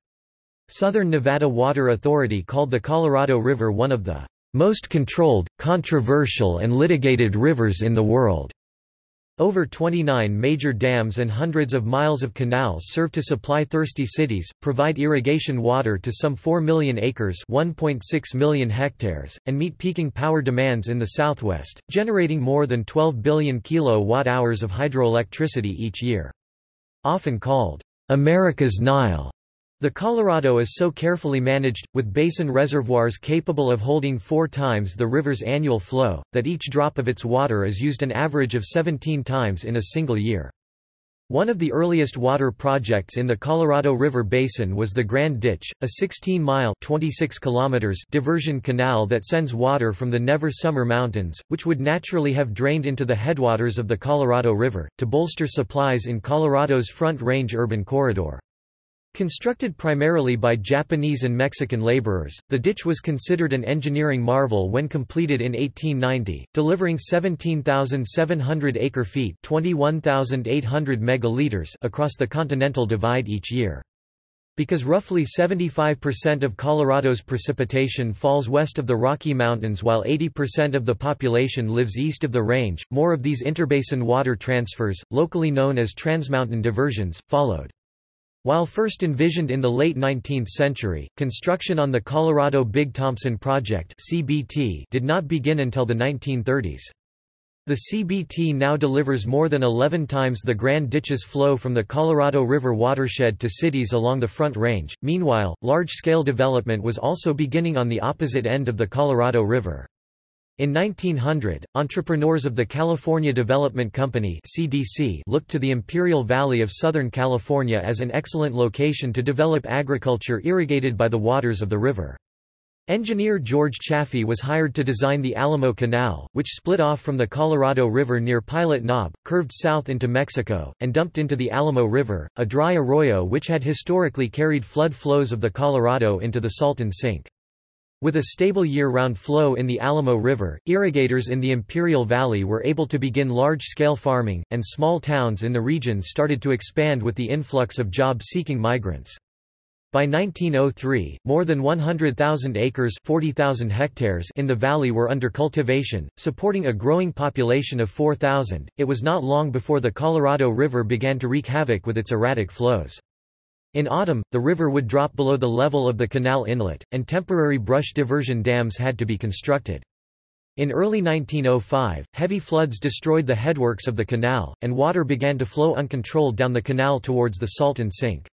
Southern Nevada Water Authority called the Colorado River one of the most controlled, controversial and litigated rivers in the world. Over 29 major dams and hundreds of miles of canals serve to supply thirsty cities, provide irrigation water to some 4 million acres (1.6 million hectares), and meet peaking power demands in the Southwest, generating more than 12 billion kilowatt-hours of hydroelectricity each year. Often called, "America's Nile," the Colorado is so carefully managed, with basin reservoirs capable of holding 4 times the river's annual flow, that each drop of its water is used an average of 17 times in a single year. One of the earliest water projects in the Colorado River Basin was the Grand Ditch, a 16-mile (26 kilometers) diversion canal that sends water from the Never Summer Mountains, which would naturally have drained into the headwaters of the Colorado River, to bolster supplies in Colorado's Front Range urban corridor. Constructed primarily by Japanese and Mexican laborers, the ditch was considered an engineering marvel when completed in 1890, delivering 17,700 acre-feet (21,800 megaliters) across the Continental Divide each year. Because roughly 75% of Colorado's precipitation falls west of the Rocky Mountains while 80% of the population lives east of the range, more of these interbasin water transfers, locally known as transmountain diversions, followed. While first envisioned in the late 19th century, construction on the Colorado Big Thompson Project (CBT) did not begin until the 1930s. The CBT now delivers more than 11 times the Grand Ditch's flow from the Colorado River watershed to cities along the Front Range. Meanwhile, large-scale development was also beginning on the opposite end of the Colorado River. In 1900, entrepreneurs of the California Development Company (CDC) looked to the Imperial Valley of Southern California as an excellent location to develop agriculture irrigated by the waters of the river. Engineer George Chaffee was hired to design the Alamo Canal, which split off from the Colorado River near Pilot Knob, curved south into Mexico, and dumped into the Alamo River, a dry arroyo which had historically carried flood flows of the Colorado into the Salton Sink. With a stable year-round flow in the Alamo River, irrigators in the Imperial Valley were able to begin large-scale farming, and small towns in the region started to expand with the influx of job-seeking migrants. By 1903, more than 100,000 acres (40,000 hectares) in the valley were under cultivation, supporting a growing population of 4,000. It was not long before the Colorado River began to wreak havoc with its erratic flows. In autumn, the river would drop below the level of the canal inlet, and temporary brush diversion dams had to be constructed. In early 1905, heavy floods destroyed the headworks of the canal, and water began to flow uncontrolled down the canal towards the Salton Sink.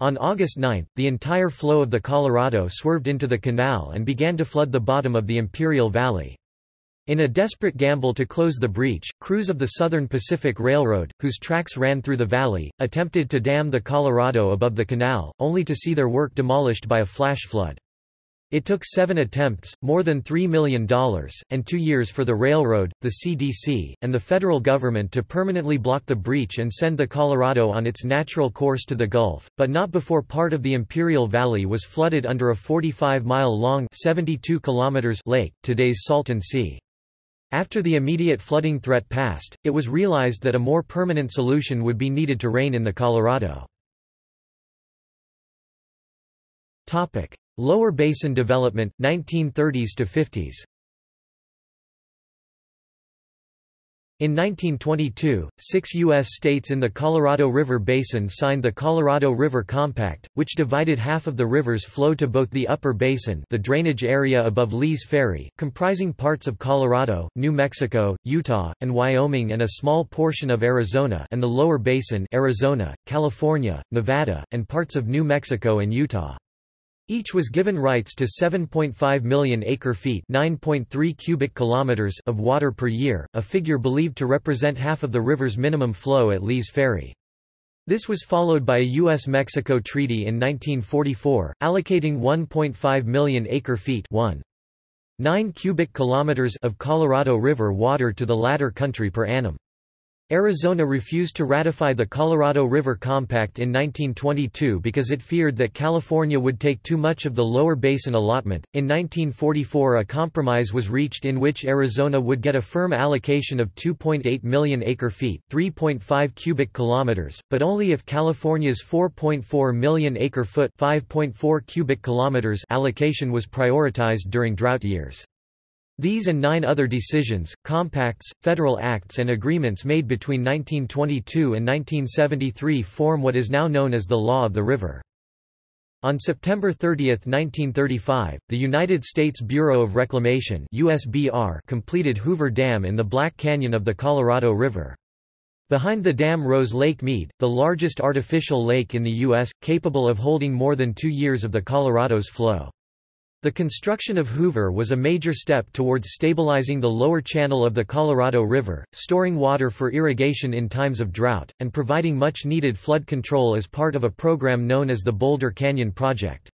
On August 9, the entire flow of the Colorado swerved into the canal and began to flood the bottom of the Imperial Valley. In a desperate gamble to close the breach, crews of the Southern Pacific Railroad, whose tracks ran through the valley, attempted to dam the Colorado above the canal, only to see their work demolished by a flash flood. It took 7 attempts, more than $3 million, and 2 years for the railroad, the CDC, and the federal government to permanently block the breach and send the Colorado on its natural course to the Gulf, but not before part of the Imperial Valley was flooded under a 45-mile-long lake, today's Salton Sea. After the immediate flooding threat passed, it was realized that a more permanent solution would be needed to rein in the Colorado. Lower Basin Development, 1930s to 50s. In 1922, 6 U.S. states in the Colorado River Basin signed the Colorado River Compact, which divided half of the river's flow to both the upper basin, the drainage area above Lee's Ferry, comprising parts of Colorado, New Mexico, Utah, and Wyoming and a small portion of Arizona, and the lower basin, Arizona, California, Nevada, and parts of New Mexico and Utah. Each was given rights to 7.5 million acre-feet (9.3 cubic kilometers) of water per year, a figure believed to represent half of the river's minimum flow at Lee's Ferry. This was followed by a U.S.-Mexico treaty in 1944, allocating 1.5 million acre-feet (1.9 cubic kilometers) of Colorado River water to the latter country per annum. Arizona refused to ratify the Colorado River Compact in 1922 because it feared that California would take too much of the lower basin allotment. In 1944, a compromise was reached in which Arizona would get a firm allocation of 2.8 million acre-feet, 3.5 cubic kilometers, but only if California's 4.4 million acre-foot, 5.4 cubic kilometers allocation was prioritized during drought years. These and 9 other decisions, compacts, federal acts and agreements made between 1922 and 1973 form what is now known as the Law of the River. On September 30, 1935, the United States Bureau of Reclamation (USBR) completed Hoover Dam in the Black Canyon of the Colorado River. Behind the dam rose Lake Mead, the largest artificial lake in the U.S., capable of holding more than 2 years of the Colorado's flow. The construction of Hoover was a major step towards stabilizing the lower channel of the Colorado River, storing water for irrigation in times of drought, and providing much-needed flood control as part of a program known as the Boulder Canyon Project.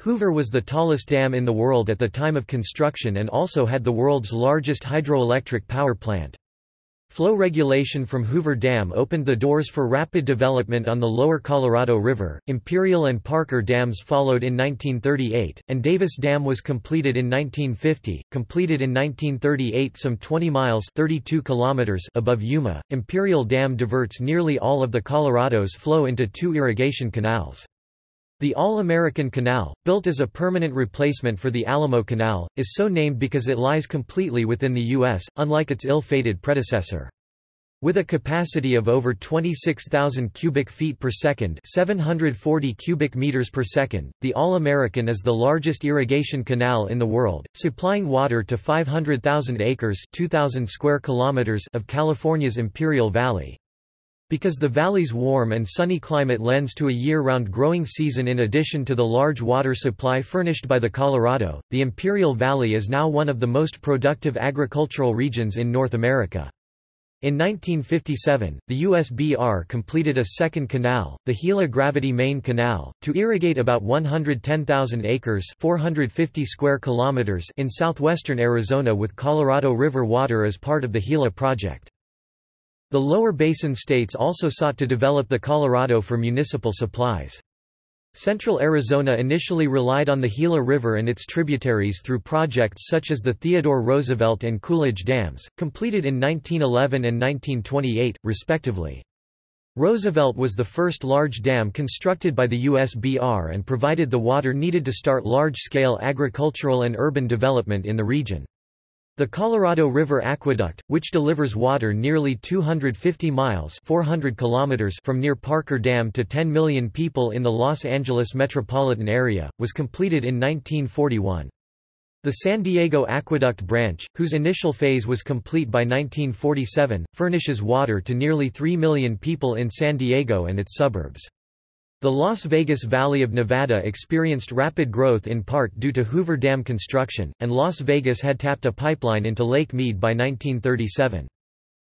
Hoover was the tallest dam in the world at the time of construction and also had the world's largest hydroelectric power plant. Flow regulation from Hoover Dam opened the doors for rapid development on the lower Colorado River. Imperial and Parker Dams followed in 1938, and Davis Dam was completed in 1950. Completed in 1938 some 20 miles (32 kilometers) above Yuma, Imperial Dam diverts nearly all of the Colorado's flow into 2 irrigation canals. The All-American Canal, built as a permanent replacement for the Alamo Canal, is so named because it lies completely within the U.S., unlike its ill-fated predecessor. With a capacity of over 26,000 cubic feet per second (740 cubic meters per second), the All-American is the largest irrigation canal in the world, supplying water to 500,000 acres (2,000 square kilometers) of California's Imperial Valley. Because the valley's warm and sunny climate lends to a year-round growing season in addition to the large water supply furnished by the Colorado, the Imperial Valley is now one of the most productive agricultural regions in North America. In 1957, the USBR completed a second canal, the Gila Gravity Main Canal, to irrigate about 110,000 acres (450 square kilometers) in southwestern Arizona with Colorado River water as part of the Gila project. The lower basin states also sought to develop the Colorado for municipal supplies. Central Arizona initially relied on the Gila River and its tributaries through projects such as the Theodore Roosevelt and Coolidge dams, completed in 1911 and 1928, respectively. Roosevelt was the first large dam constructed by the USBR and provided the water needed to start large-scale agricultural and urban development in the region. The Colorado River Aqueduct, which delivers water nearly 250 miles (400 kilometers) from near Parker Dam to 10 million people in the Los Angeles metropolitan area, was completed in 1941. The San Diego Aqueduct Branch, whose initial phase was complete by 1947, furnishes water to nearly 3 million people in San Diego and its suburbs. The Las Vegas Valley of Nevada experienced rapid growth in part due to Hoover Dam construction, and Las Vegas had tapped a pipeline into Lake Mead by 1937.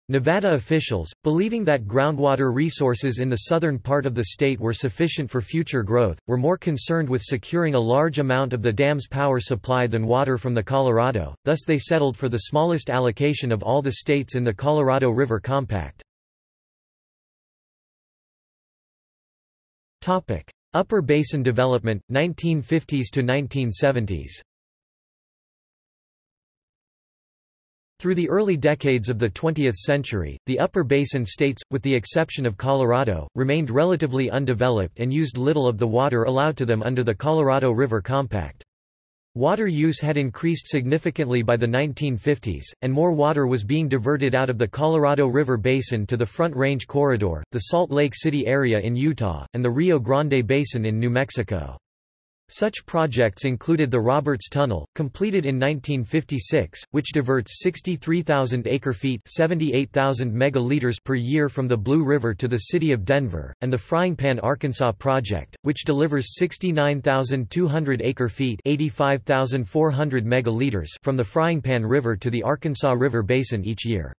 Nevada officials, believing that groundwater resources in the southern part of the state were sufficient for future growth, were more concerned with securing a large amount of the dam's power supply than water from the Colorado, thus they settled for the smallest allocation of all the states in the Colorado River Compact. Upper Basin development, 1950s to 1970s. Through the early decades of the 20th century, the Upper Basin states, with the exception of Colorado, remained relatively undeveloped and used little of the water allowed to them under the Colorado River Compact. Water use had increased significantly by the 1950s, and more water was being diverted out of the Colorado River Basin to the Front Range Corridor, the Salt Lake City area in Utah, and the Rio Grande Basin in New Mexico. Such projects included the Roberts Tunnel, completed in 1956, which diverts 63,000 acre-feet (78,000 megaliters) per year from the Blue River to the city of Denver, and the Frying Pan, Arkansas project, which delivers 69,200 acre-feet (85,400 megaliters) from the Frying Pan River to the Arkansas River Basin each year.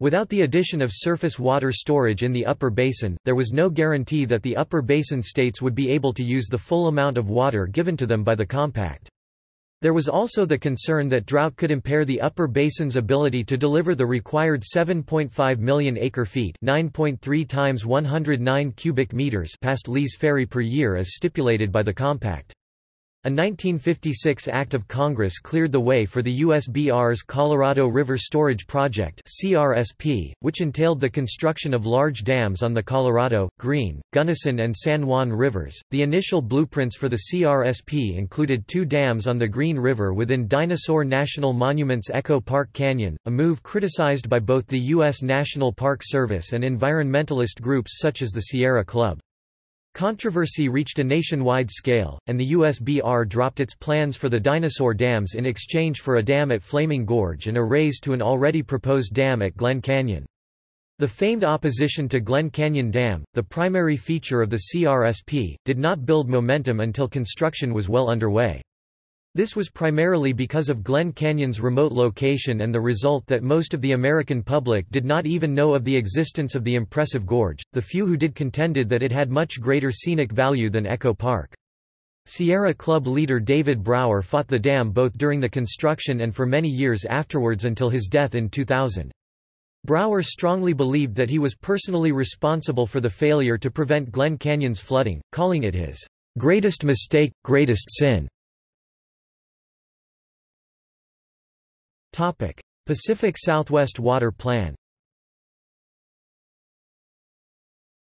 Without the addition of surface water storage in the Upper Basin, there was no guarantee that the Upper Basin states would be able to use the full amount of water given to them by the compact. There was also the concern that drought could impair the Upper Basin's ability to deliver the required 7.5 million acre-feet (9.3 times 109 cubic meters) past Lee's Ferry per year as stipulated by the compact. A 1956 Act of Congress cleared the way for the USBR's Colorado River Storage Project (CRSP), which entailed the construction of large dams on the Colorado, Green, Gunnison and San Juan Rivers. The initial blueprints for the CRSP included two dams on the Green River within Dinosaur National Monument's Echo Park Canyon, a move criticized by both the U.S. National Park Service and environmentalist groups such as the Sierra Club. Controversy reached a nationwide scale, and the USBR dropped its plans for the dinosaur dams in exchange for a dam at Flaming Gorge and a raise to an already proposed dam at Glen Canyon. The famed opposition to Glen Canyon Dam, the primary feature of the CRSP, did not build momentum until construction was well underway. This was primarily because of Glen Canyon's remote location and the result that most of the American public did not even know of the existence of the impressive gorge. The few who did contended that it had much greater scenic value than Echo Park. Sierra Club leader David Brower fought the dam both during the construction and for many years afterwards until his death in 2000. Brower strongly believed that he was personally responsible for the failure to prevent Glen Canyon's flooding, calling it his greatest mistake, greatest sin. Pacific Southwest Water Plan.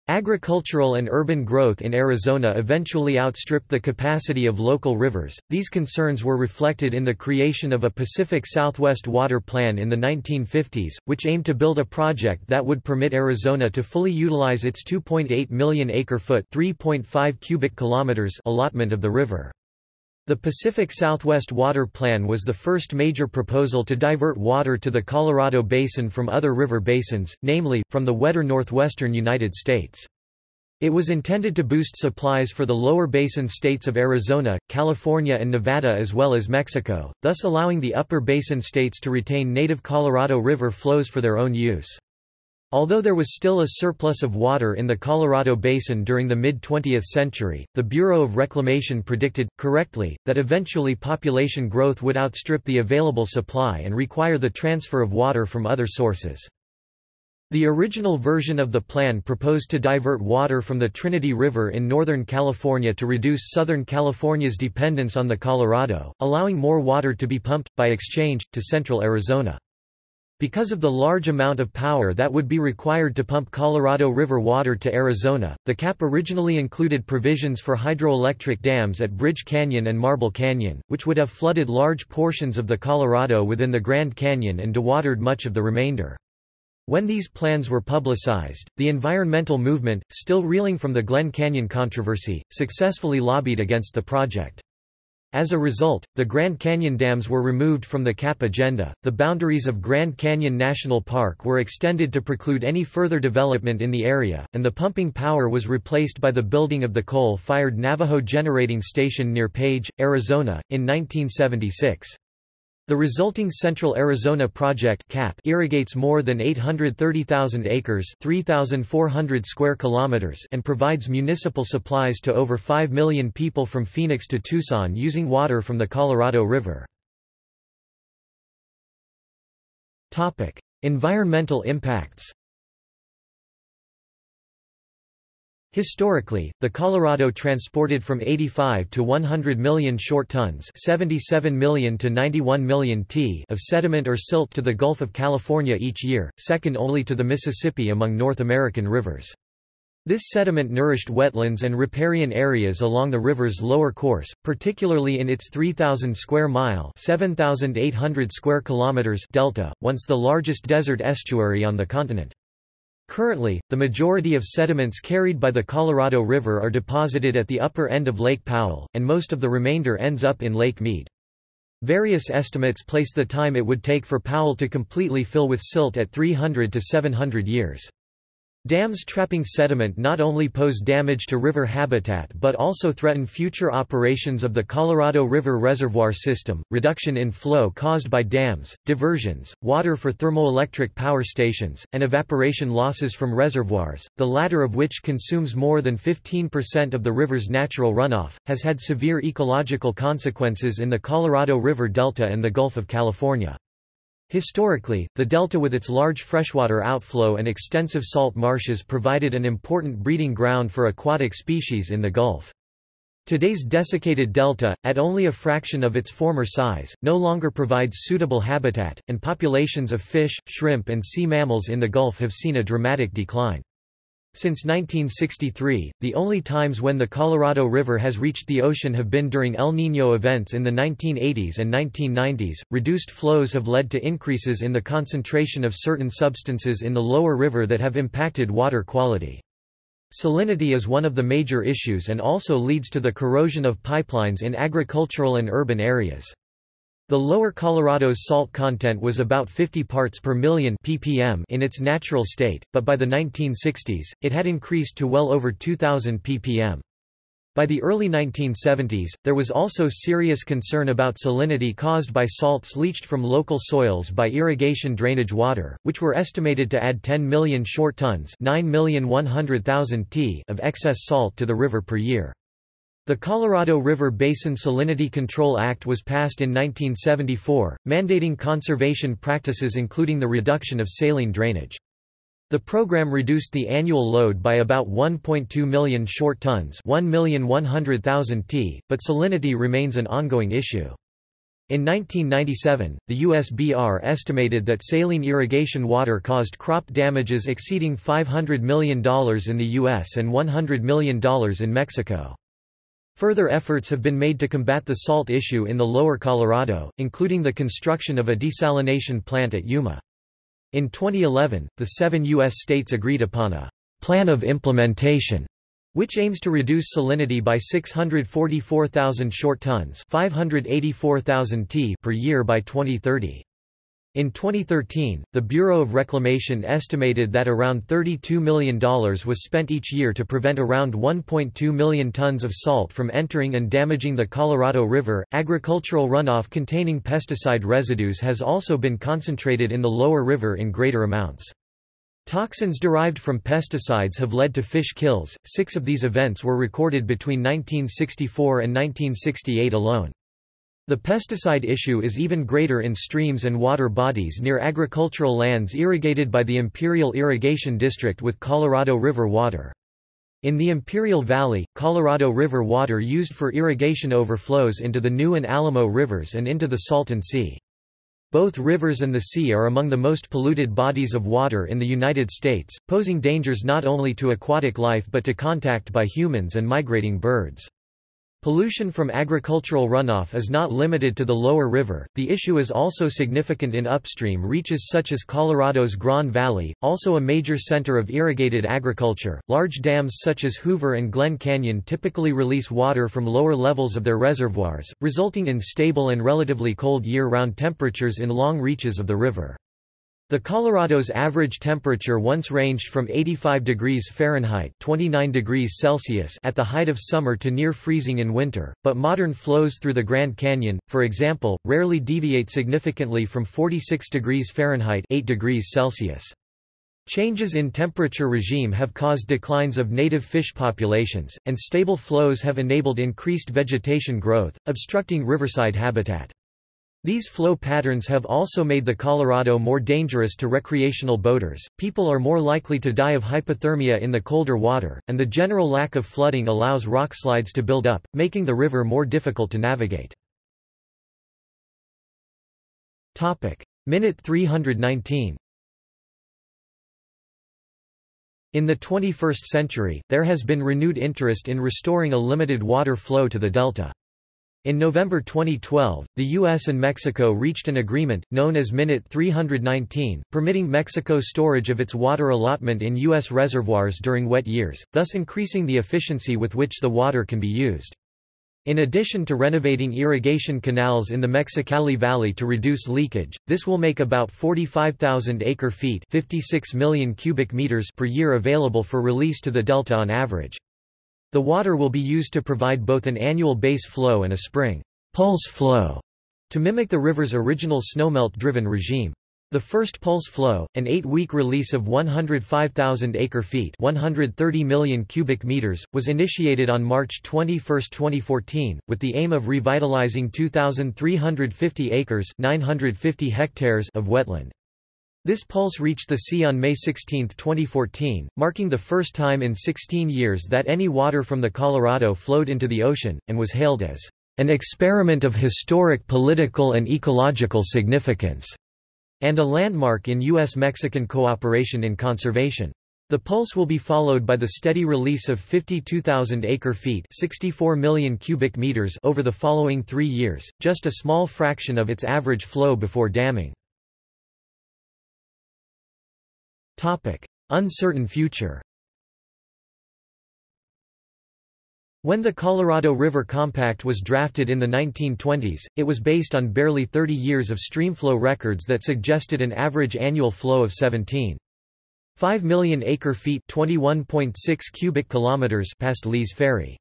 Agricultural and urban growth in Arizona eventually outstripped the capacity of local rivers. These concerns were reflected in the creation of a Pacific Southwest Water Plan in the 1950s, which aimed to build a project that would permit Arizona to fully utilize its 2.8 million acre-foot (3.5 cubic kilometers) allotment of the river. The Pacific Southwest Water Plan was the first major proposal to divert water to the Colorado Basin from other river basins, namely, from the wetter northwestern United States. It was intended to boost supplies for the lower basin states of Arizona, California and Nevada as well as Mexico, thus allowing the upper basin states to retain native Colorado River flows for their own use. Although there was still a surplus of water in the Colorado Basin during the mid-20th century, the Bureau of Reclamation predicted, correctly, that eventually population growth would outstrip the available supply and require the transfer of water from other sources. The original version of the plan proposed to divert water from the Trinity River in Northern California to reduce Southern California's dependence on the Colorado, allowing more water to be pumped, by exchange, to central Arizona. Because of the large amount of power that would be required to pump Colorado River water to Arizona, the cap originally included provisions for hydroelectric dams at Bridge Canyon and Marble Canyon, which would have flooded large portions of the Colorado within the Grand Canyon and dewatered much of the remainder. When these plans were publicized, the environmental movement, still reeling from the Glen Canyon controversy, successfully lobbied against the project. As a result, the Grand Canyon dams were removed from the CAP agenda, the boundaries of Grand Canyon National Park were extended to preclude any further development in the area, and the pumping power was replaced by the building of the coal-fired Navajo Generating Station near Page, Arizona, in 1976. The resulting Central Arizona Project (CAP) irrigates more than 830,000 acres (3,400 square kilometers) and provides municipal supplies to over 5 million people from Phoenix to Tucson using water from the Colorado River. Topic: Environmental impacts. Historically, the Colorado transported from 85 to 100 million short tons, 77 million to 91 million t of sediment or silt to the Gulf of California each year, second only to the Mississippi among North American rivers. This sediment nourished wetlands and riparian areas along the river's lower course, particularly in its 3,000 square mile, 7,800 square kilometers delta, once the largest desert estuary on the continent. Currently, the majority of sediments carried by the Colorado River are deposited at the upper end of Lake Powell, and most of the remainder ends up in Lake Mead. Various estimates place the time it would take for Powell to completely fill with silt at 300 to 700 years. Dams trapping sediment not only pose damage to river habitat but also threaten future operations of the Colorado River reservoir system. Reduction in flow caused by dams, diversions, water for thermoelectric power stations, and evaporation losses from reservoirs, the latter of which consumes more than 15% of the river's natural runoff, has had severe ecological consequences in the Colorado River Delta and the Gulf of California. Historically, the delta with its large freshwater outflow and extensive salt marshes provided an important breeding ground for aquatic species in the Gulf. Today's desiccated delta, at only a fraction of its former size, no longer provides suitable habitat, and populations of fish, shrimp and sea mammals in the Gulf have seen a dramatic decline. Since 1963, the only times when the Colorado River has reached the ocean have been during El Niño events in the 1980s and 1990s. Reduced flows have led to increases in the concentration of certain substances in the lower river that have impacted water quality. Salinity is one of the major issues and also leads to the corrosion of pipelines in agricultural and urban areas. The lower Colorado's salt content was about 50 parts per million ppm in its natural state, but by the 1960s, it had increased to well over 2,000 ppm. By the early 1970s, there was also serious concern about salinity caused by salts leached from local soils by irrigation drainage water, which were estimated to add 10 million short tons of excess salt to the river per year. The Colorado River Basin Salinity Control Act was passed in 1974, mandating conservation practices including the reduction of saline drainage. The program reduced the annual load by about 1.2 million short tons, 1,100,000 t, but salinity remains an ongoing issue. In 1997, the USBR estimated that saline irrigation water caused crop damages exceeding $500 million in the U.S. and $100 million in Mexico. Further efforts have been made to combat the salt issue in the lower Colorado, including the construction of a desalination plant at Yuma. In 2011, the 7 U.S. states agreed upon a plan of implementation, which aims to reduce salinity by 644,000 short tons, 584,000 t per year by 2030. In 2013, the Bureau of Reclamation estimated that around $32 million was spent each year to prevent around 1.2 million tons of salt from entering and damaging the Colorado River. Agricultural runoff containing pesticide residues has also been concentrated in the lower river in greater amounts. Toxins derived from pesticides have led to fish kills. 6 of these events were recorded between 1964 and 1968 alone. The pesticide issue is even greater in streams and water bodies near agricultural lands irrigated by the Imperial Irrigation District with Colorado River water. In the Imperial Valley, Colorado River water used for irrigation overflows into the New and Alamo Rivers and into the Salton Sea. Both rivers and the sea are among the most polluted bodies of water in the United States, posing dangers not only to aquatic life but to contact by humans and migrating birds. Pollution from agricultural runoff is not limited to the lower river, the issue is also significant in upstream reaches such as Colorado's Grand Valley, also a major center of irrigated agriculture. Large dams such as Hoover and Glen Canyon typically release water from lower levels of their reservoirs, resulting in stable and relatively cold year-round temperatures in long reaches of the river. The Colorado's average temperature once ranged from 85 degrees Fahrenheit (29 degrees Celsius) at the height of summer to near freezing in winter, but modern flows through the Grand Canyon, for example, rarely deviate significantly from 46 degrees Fahrenheit (8 degrees Celsius). Changes in temperature regime have caused declines of native fish populations, and stable flows have enabled increased vegetation growth, obstructing riverside habitat. These flow patterns have also made the Colorado more dangerous to recreational boaters, people are more likely to die of hypothermia in the colder water, and the general lack of flooding allows rockslides to build up, making the river more difficult to navigate. Minute 319. In the 21st century, there has been renewed interest in restoring a limited water flow to the delta. In November 2012, the U.S. and Mexico reached an agreement, known as Minute 319, permitting Mexico storage of its water allotment in U.S. reservoirs during wet years, thus increasing the efficiency with which the water can be used. In addition to renovating irrigation canals in the Mexicali Valley to reduce leakage, this will make about 45,000 acre-feet (56 million cubic meters) per year available for release to the delta on average. The water will be used to provide both an annual base flow and a spring pulse flow to mimic the river's original snowmelt-driven regime. The first pulse flow, an 8-week release of 105,000 acre-feet (130 million cubic meters), was initiated on March 21, 2014, with the aim of revitalizing 2,350 acres (950 hectares) of wetland. This pulse reached the sea on May 16, 2014, marking the first time in 16 years that any water from the Colorado flowed into the ocean, and was hailed as an experiment of historic political and ecological significance, and a landmark in U.S.-Mexican cooperation in conservation. The pulse will be followed by the steady release of 52,000 acre-feet (64 million cubic meters) over the following 3 years, just a small fraction of its average flow before damming. Uncertain future. When the Colorado River Compact was drafted in the 1920s, it was based on barely 30 years of streamflow records that suggested an average annual flow of 17.5 million acre-feet (21.6 cubic kilometers) past Lee's Ferry.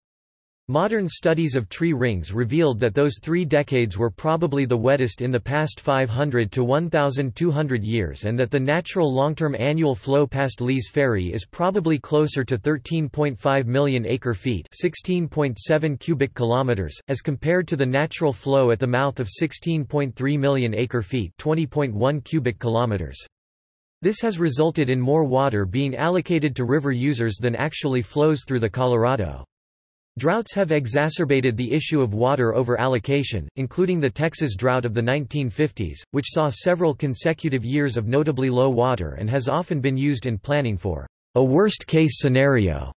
Modern studies of tree rings revealed that those 3 decades were probably the wettest in the past 500 to 1,200 years and that the natural long-term annual flow past Lee's Ferry is probably closer to 13.5 million acre-feet (16.7 cubic kilometers), as compared to the natural flow at the mouth of 16.3 million acre-feet (20.1 cubic kilometers). This has resulted in more water being allocated to river users than actually flows through the Colorado. Droughts have exacerbated the issue of water over-allocation, including the Texas drought of the 1950s, which saw several consecutive years of notably low water and has often been used in planning for a worst-case scenario.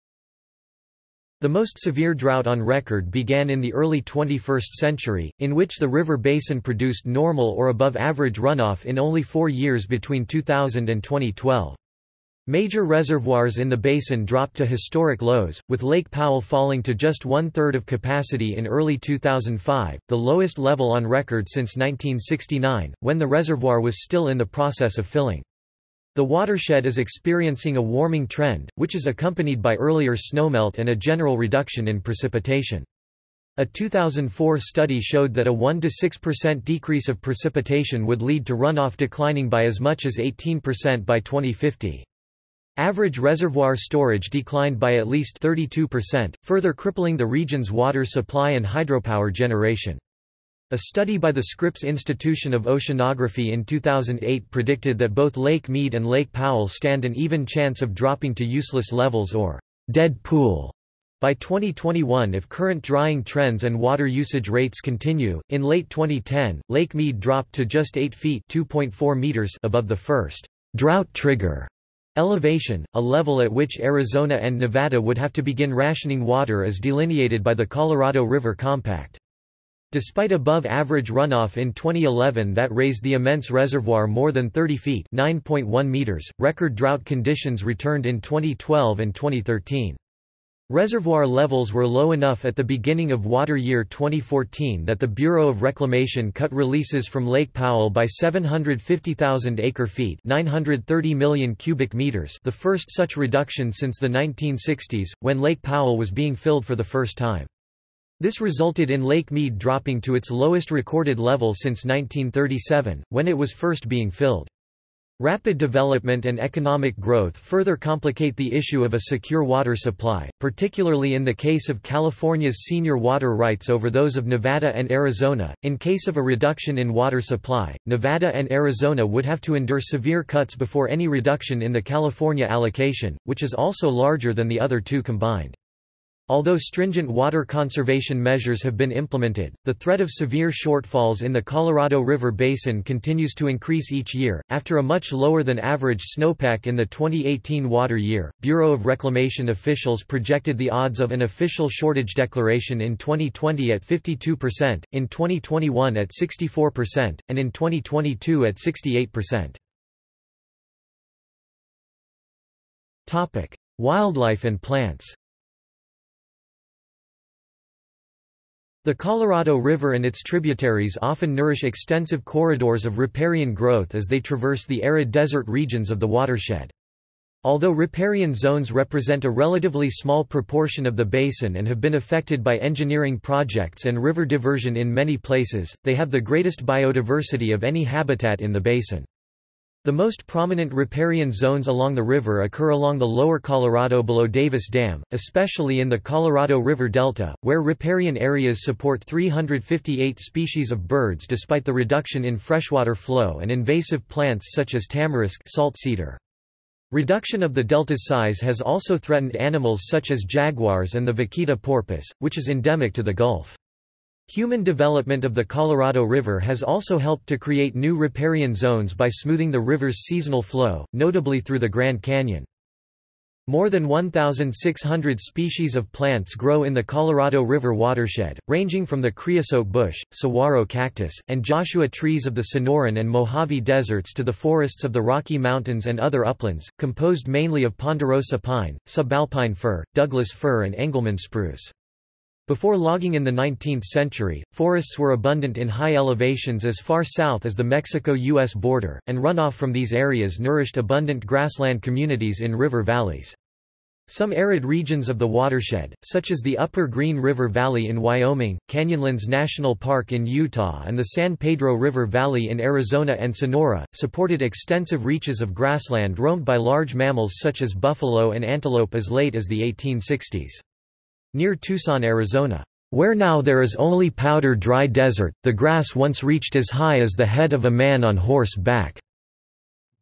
The most severe drought on record began in the early 21st century, in which the river basin produced normal or above-average runoff in only 4 years between 2000 and 2012. Major reservoirs in the basin dropped to historic lows, with Lake Powell falling to just 1/3 of capacity in early 2005, the lowest level on record since 1969, when the reservoir was still in the process of filling. The watershed is experiencing a warming trend, which is accompanied by earlier snowmelt and a general reduction in precipitation. A 2004 study showed that a 1 to 6% decrease of precipitation would lead to runoff declining by as much as 18% by 2050. Average reservoir storage declined by at least 32%, further crippling the region's water supply and hydropower generation. A study by the Scripps Institution of Oceanography in 2008 predicted that both Lake Mead and Lake Powell stand an even chance of dropping to useless levels or dead pool by 2021 if current drying trends and water usage rates continue. In late 2010, Lake Mead dropped to just 8 feet (2.4 meters) above the first drought trigger elevation, a level at which Arizona and Nevada would have to begin rationing water as delineated by the Colorado River Compact. Despite above-average runoff in 2011 that raised the immense reservoir more than 30 feet (9.1 meters), record drought conditions returned in 2012 and 2013. Reservoir levels were low enough at the beginning of water year 2014 that the Bureau of Reclamation cut releases from Lake Powell by 750,000 acre-feet (930 million cubic meters), the first such reduction since the 1960s, when Lake Powell was being filled for the first time. This resulted in Lake Mead dropping to its lowest recorded level since 1937, when it was first being filled. Rapid development and economic growth further complicate the issue of a secure water supply, particularly in the case of California's senior water rights over those of Nevada and Arizona. In case of a reduction in water supply, Nevada and Arizona would have to endure severe cuts before any reduction in the California allocation, which is also larger than the other two combined. Although stringent water conservation measures have been implemented, the threat of severe shortfalls in the Colorado River Basin continues to increase each year. After a much lower than average snowpack in the 2018 water year, Bureau of Reclamation officials projected the odds of an official shortage declaration in 2020 at 52%, in 2021 at 64%, and in 2022 at 68%. Topic: Wildlife and plants. The Colorado River and its tributaries often nourish extensive corridors of riparian growth as they traverse the arid desert regions of the watershed. Although riparian zones represent a relatively small proportion of the basin and have been affected by engineering projects and river diversion in many places, they have the greatest biodiversity of any habitat in the basin. The most prominent riparian zones along the river occur along the lower Colorado below Davis Dam, especially in the Colorado River Delta, where riparian areas support 358 species of birds despite the reduction in freshwater flow and invasive plants such as tamarisk salt cedar. Reduction of the delta's size has also threatened animals such as jaguars and the vaquita porpoise, which is endemic to the Gulf. Human development of the Colorado River has also helped to create new riparian zones by smoothing the river's seasonal flow, notably through the Grand Canyon. More than 1,600 species of plants grow in the Colorado River watershed, ranging from the creosote bush, saguaro cactus, and Joshua trees of the Sonoran and Mojave deserts to the forests of the Rocky Mountains and other uplands, composed mainly of ponderosa pine, subalpine fir, Douglas fir and Engelmann spruce. Before logging in the 19th century, forests were abundant in high elevations as far south as the Mexico-U.S. border, and runoff from these areas nourished abundant grassland communities in river valleys. Some arid regions of the watershed, such as the Upper Green River Valley in Wyoming, Canyonlands National Park in Utah and the San Pedro River Valley in Arizona and Sonora, supported extensive reaches of grassland roamed by large mammals such as buffalo and antelope as late as the 1860s. Near Tucson, Arizona, where now there is only powder-dry desert, the grass once reached as high as the head of a man on horseback.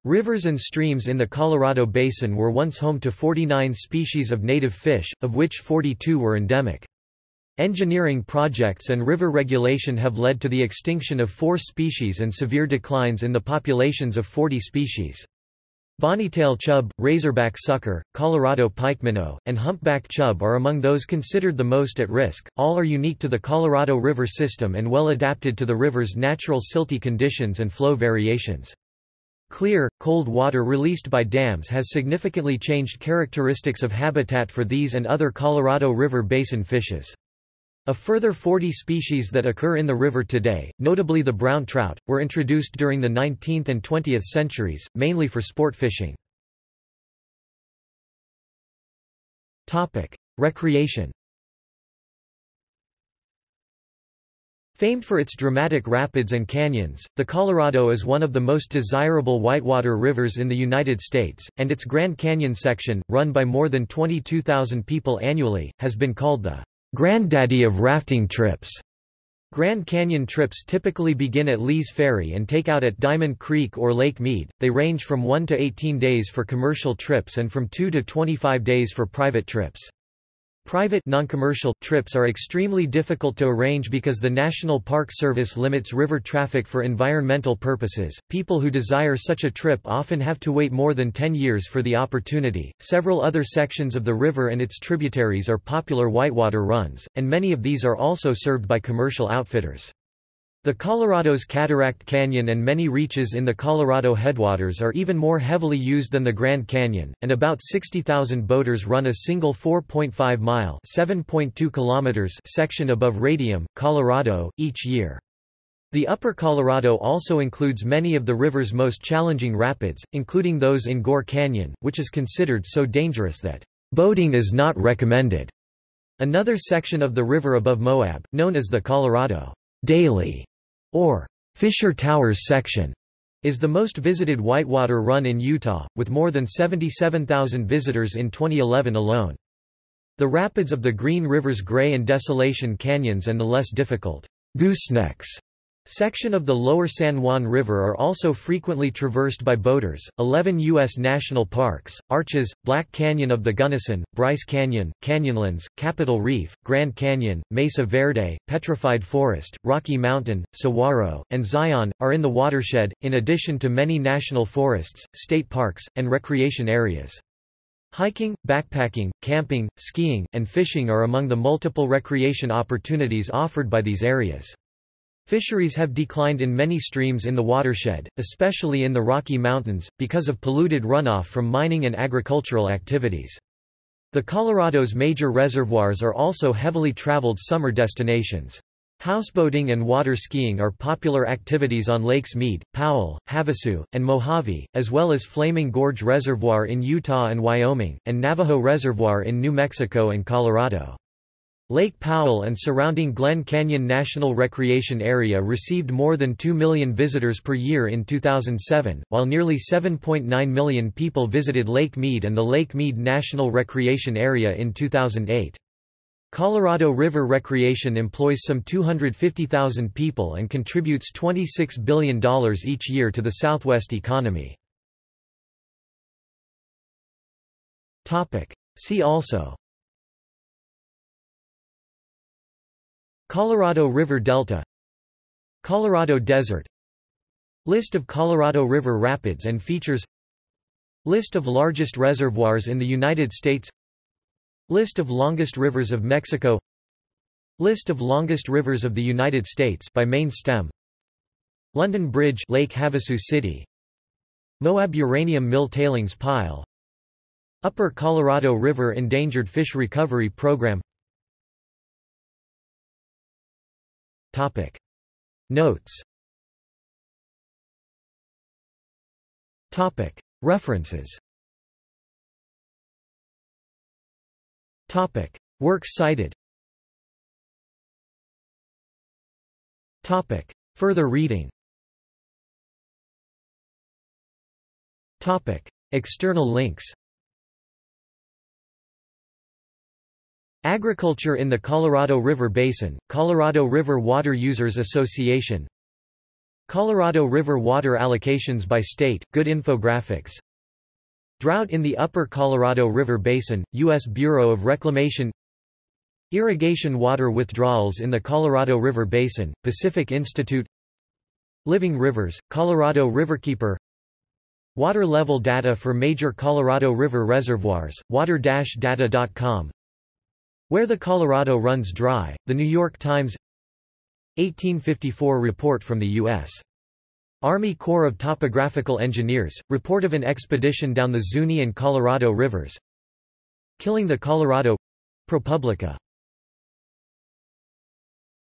Rivers and streams in the Colorado Basin were once home to 49 species of native fish, of which 42 were endemic. Engineering projects and river regulation have led to the extinction of 4 species and severe declines in the populations of 40 species. Bonnytail chub, razorback sucker, Colorado pike minnow, and humpback chub are among those considered the most at risk. All are unique to the Colorado River system and well adapted to the river's natural silty conditions and flow variations. Clear, cold water released by dams has significantly changed characteristics of habitat for these and other Colorado River Basin fishes. A further 40 species that occur in the river today, notably the brown trout, were introduced during the 19th and 20th centuries, mainly for sport fishing. Recreation. Famed for its dramatic rapids and canyons, the Colorado is one of the most desirable whitewater rivers in the United States, and its Grand Canyon section, run by more than 22,000 people annually, has been called the granddaddy of rafting trips. Grand Canyon trips typically begin at Lee's Ferry and take out at Diamond Creek or Lake Mead. They range from 1 to 18 days for commercial trips and from 2 to 25 days for private trips. Private non-commercial trips are extremely difficult to arrange because the National Park Service limits river traffic for environmental purposes. People who desire such a trip often have to wait more than 10 years for the opportunity. Several other sections of the river and its tributaries are popular whitewater runs, and many of these are also served by commercial outfitters. The Colorado's Cataract Canyon and many reaches in the Colorado headwaters are even more heavily used than the Grand Canyon, and about 60,000 boaters run a single 4.5-mile (7.2 kilometers) section above Radium, Colorado, each year. The Upper Colorado also includes many of the river's most challenging rapids, including those in Gore Canyon, which is considered so dangerous that boating is not recommended. Another section of the river above Moab, known as the Colorado Daily or Fisher Towers section, is the most visited whitewater run in Utah, with more than 77,000 visitors in 2011 alone. The rapids of the Green River's Gray and Desolation Canyons and the less difficult Goosenecks section of the lower San Juan River are also frequently traversed by boaters. 11 U.S. national parks, Arches, Black Canyon of the Gunnison, Bryce Canyon, Canyonlands, Capitol Reef, Grand Canyon, Mesa Verde, Petrified Forest, Rocky Mountain, Saguaro, and Zion, are in the watershed, in addition to many national forests, state parks, and recreation areas. Hiking, backpacking, camping, skiing, and fishing are among the multiple recreation opportunities offered by these areas. Fisheries have declined in many streams in the watershed, especially in the Rocky Mountains, because of polluted runoff from mining and agricultural activities. The Colorado's major reservoirs are also heavily traveled summer destinations. Houseboating and water skiing are popular activities on Lakes Mead, Powell, Havasu, and Mojave, as well as Flaming Gorge Reservoir in Utah and Wyoming, and Navajo Reservoir in New Mexico and Colorado. Lake Powell and surrounding Glen Canyon National Recreation Area received more than 2 million visitors per year in 2007, while nearly 7.9 million people visited Lake Mead and the Lake Mead National Recreation Area in 2008. Colorado River Recreation employs some 250,000 people and contributes $26 billion each year to the Southwest economy. See also: Colorado River Delta, Colorado Desert, List of Colorado River rapids and features, List of largest reservoirs in the United States, List of longest rivers of Mexico, List of longest rivers of the United States by main stem, London Bridge, Lake Havasu City, Moab Uranium Mill Tailings Pile, Upper Colorado River Endangered Fish Recovery Program. Topic. Notes. Topic. References. Topic. Works cited. Topic. Further reading. Topic. External links. Agriculture in the Colorado River Basin, Colorado River Water Users Association, Colorado River Water Allocations by State, good infographics. Drought in the Upper Colorado River Basin, U.S. Bureau of Reclamation. Irrigation water withdrawals in the Colorado River Basin, Pacific Institute. Living Rivers, Colorado Riverkeeper. Water level data for major Colorado River reservoirs, water-data.com. Where the Colorado Runs Dry, The New York Times, 1854 report from the U.S. Army Corps of Topographical Engineers, report of an expedition down the Zuni and Colorado Rivers. Killing the Colorado — ProPublica.